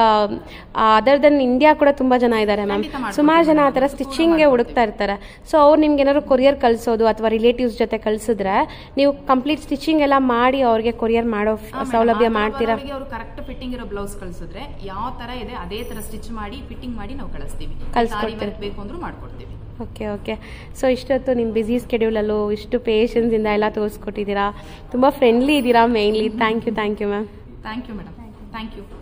ಅದರ್ ದನ್ ಇಂಡಿಯಾ ಕೂಡ ತುಂಬಾ ಜನ ಇದ್ದಾರೆ ಮ್ಯಾಮ್. ಸುಮಾರು ಜನ ಆ ತರ ಸ್ಟಿಚಿಂಗ್ಗೆ ಹುಡುಕ್ತಾ ಇರ್ತಾರೆ. ಸೊ ಅವ್ರು ನಿಮ್ಗೆ ಏನಾದ್ರು ಕೊರಿಯರ್ ಕಳಿಸೋದು ಅಥವಾ ರಿಲೇಟಿವ್ಸ್ ಜೊತೆ ಕಳಿಸಿದ್ರೆ ನೀವು ಕಂಪ್ಲೀಟ್ ಸ್ಟಿಚಿಂಗ್ ಎಲ್ಲ ಮಾಡಿ ಅವ್ರಿಗೆ ಕೊರಿಯರ್ ಮಾಡೋ ಸೌಲಭ್ಯ ಮಾಡ್ತೀರಾ? ಅವ್ರು ಕರೆಕ್ಟ್ ಫಿಟ್ಟಿಂಗ್ ಇರೋ ಬ್ಲೌಸ್ ಕಳಿಸಿದ್ರೆ ಯಾವ ತರ ಇದೆ ಅದೇ ತರ ಸ್ಟಿಚ್ ಮಾಡಿ ಫಿಟ್ಟಿಂಗ್ ಮಾಡಿ ನಾವು ಕಳಿಸ್ತೀವಿ. ಸಾರಿ ವರ್ಕ್ ಬೇಕು ಅಂದ್ರೂ ಮಾಡ್ಕೊಡ್ತೀವಿ. ಓಕೆ ಓಕೆ ಸೊ ಇಷ್ಟೊತ್ತು ನಿಮ್ಮ ಬಿಸಿ ಸ್ಕೆಡ್ಯೂಲಲ್ಲೂ ಇಷ್ಟು ಪೇಷನ್ಸ್ ಇಂದ ಎಲ್ಲ ತೋರಿಸ್ಕೊಟ್ಟಿದ್ದೀರಾ. ತುಂಬ ಫ್ರೆಂಡ್ಲಿ ಇದ್ದೀರಾ mainly. Thank you thank you ma'am. Thank you madam, thank you.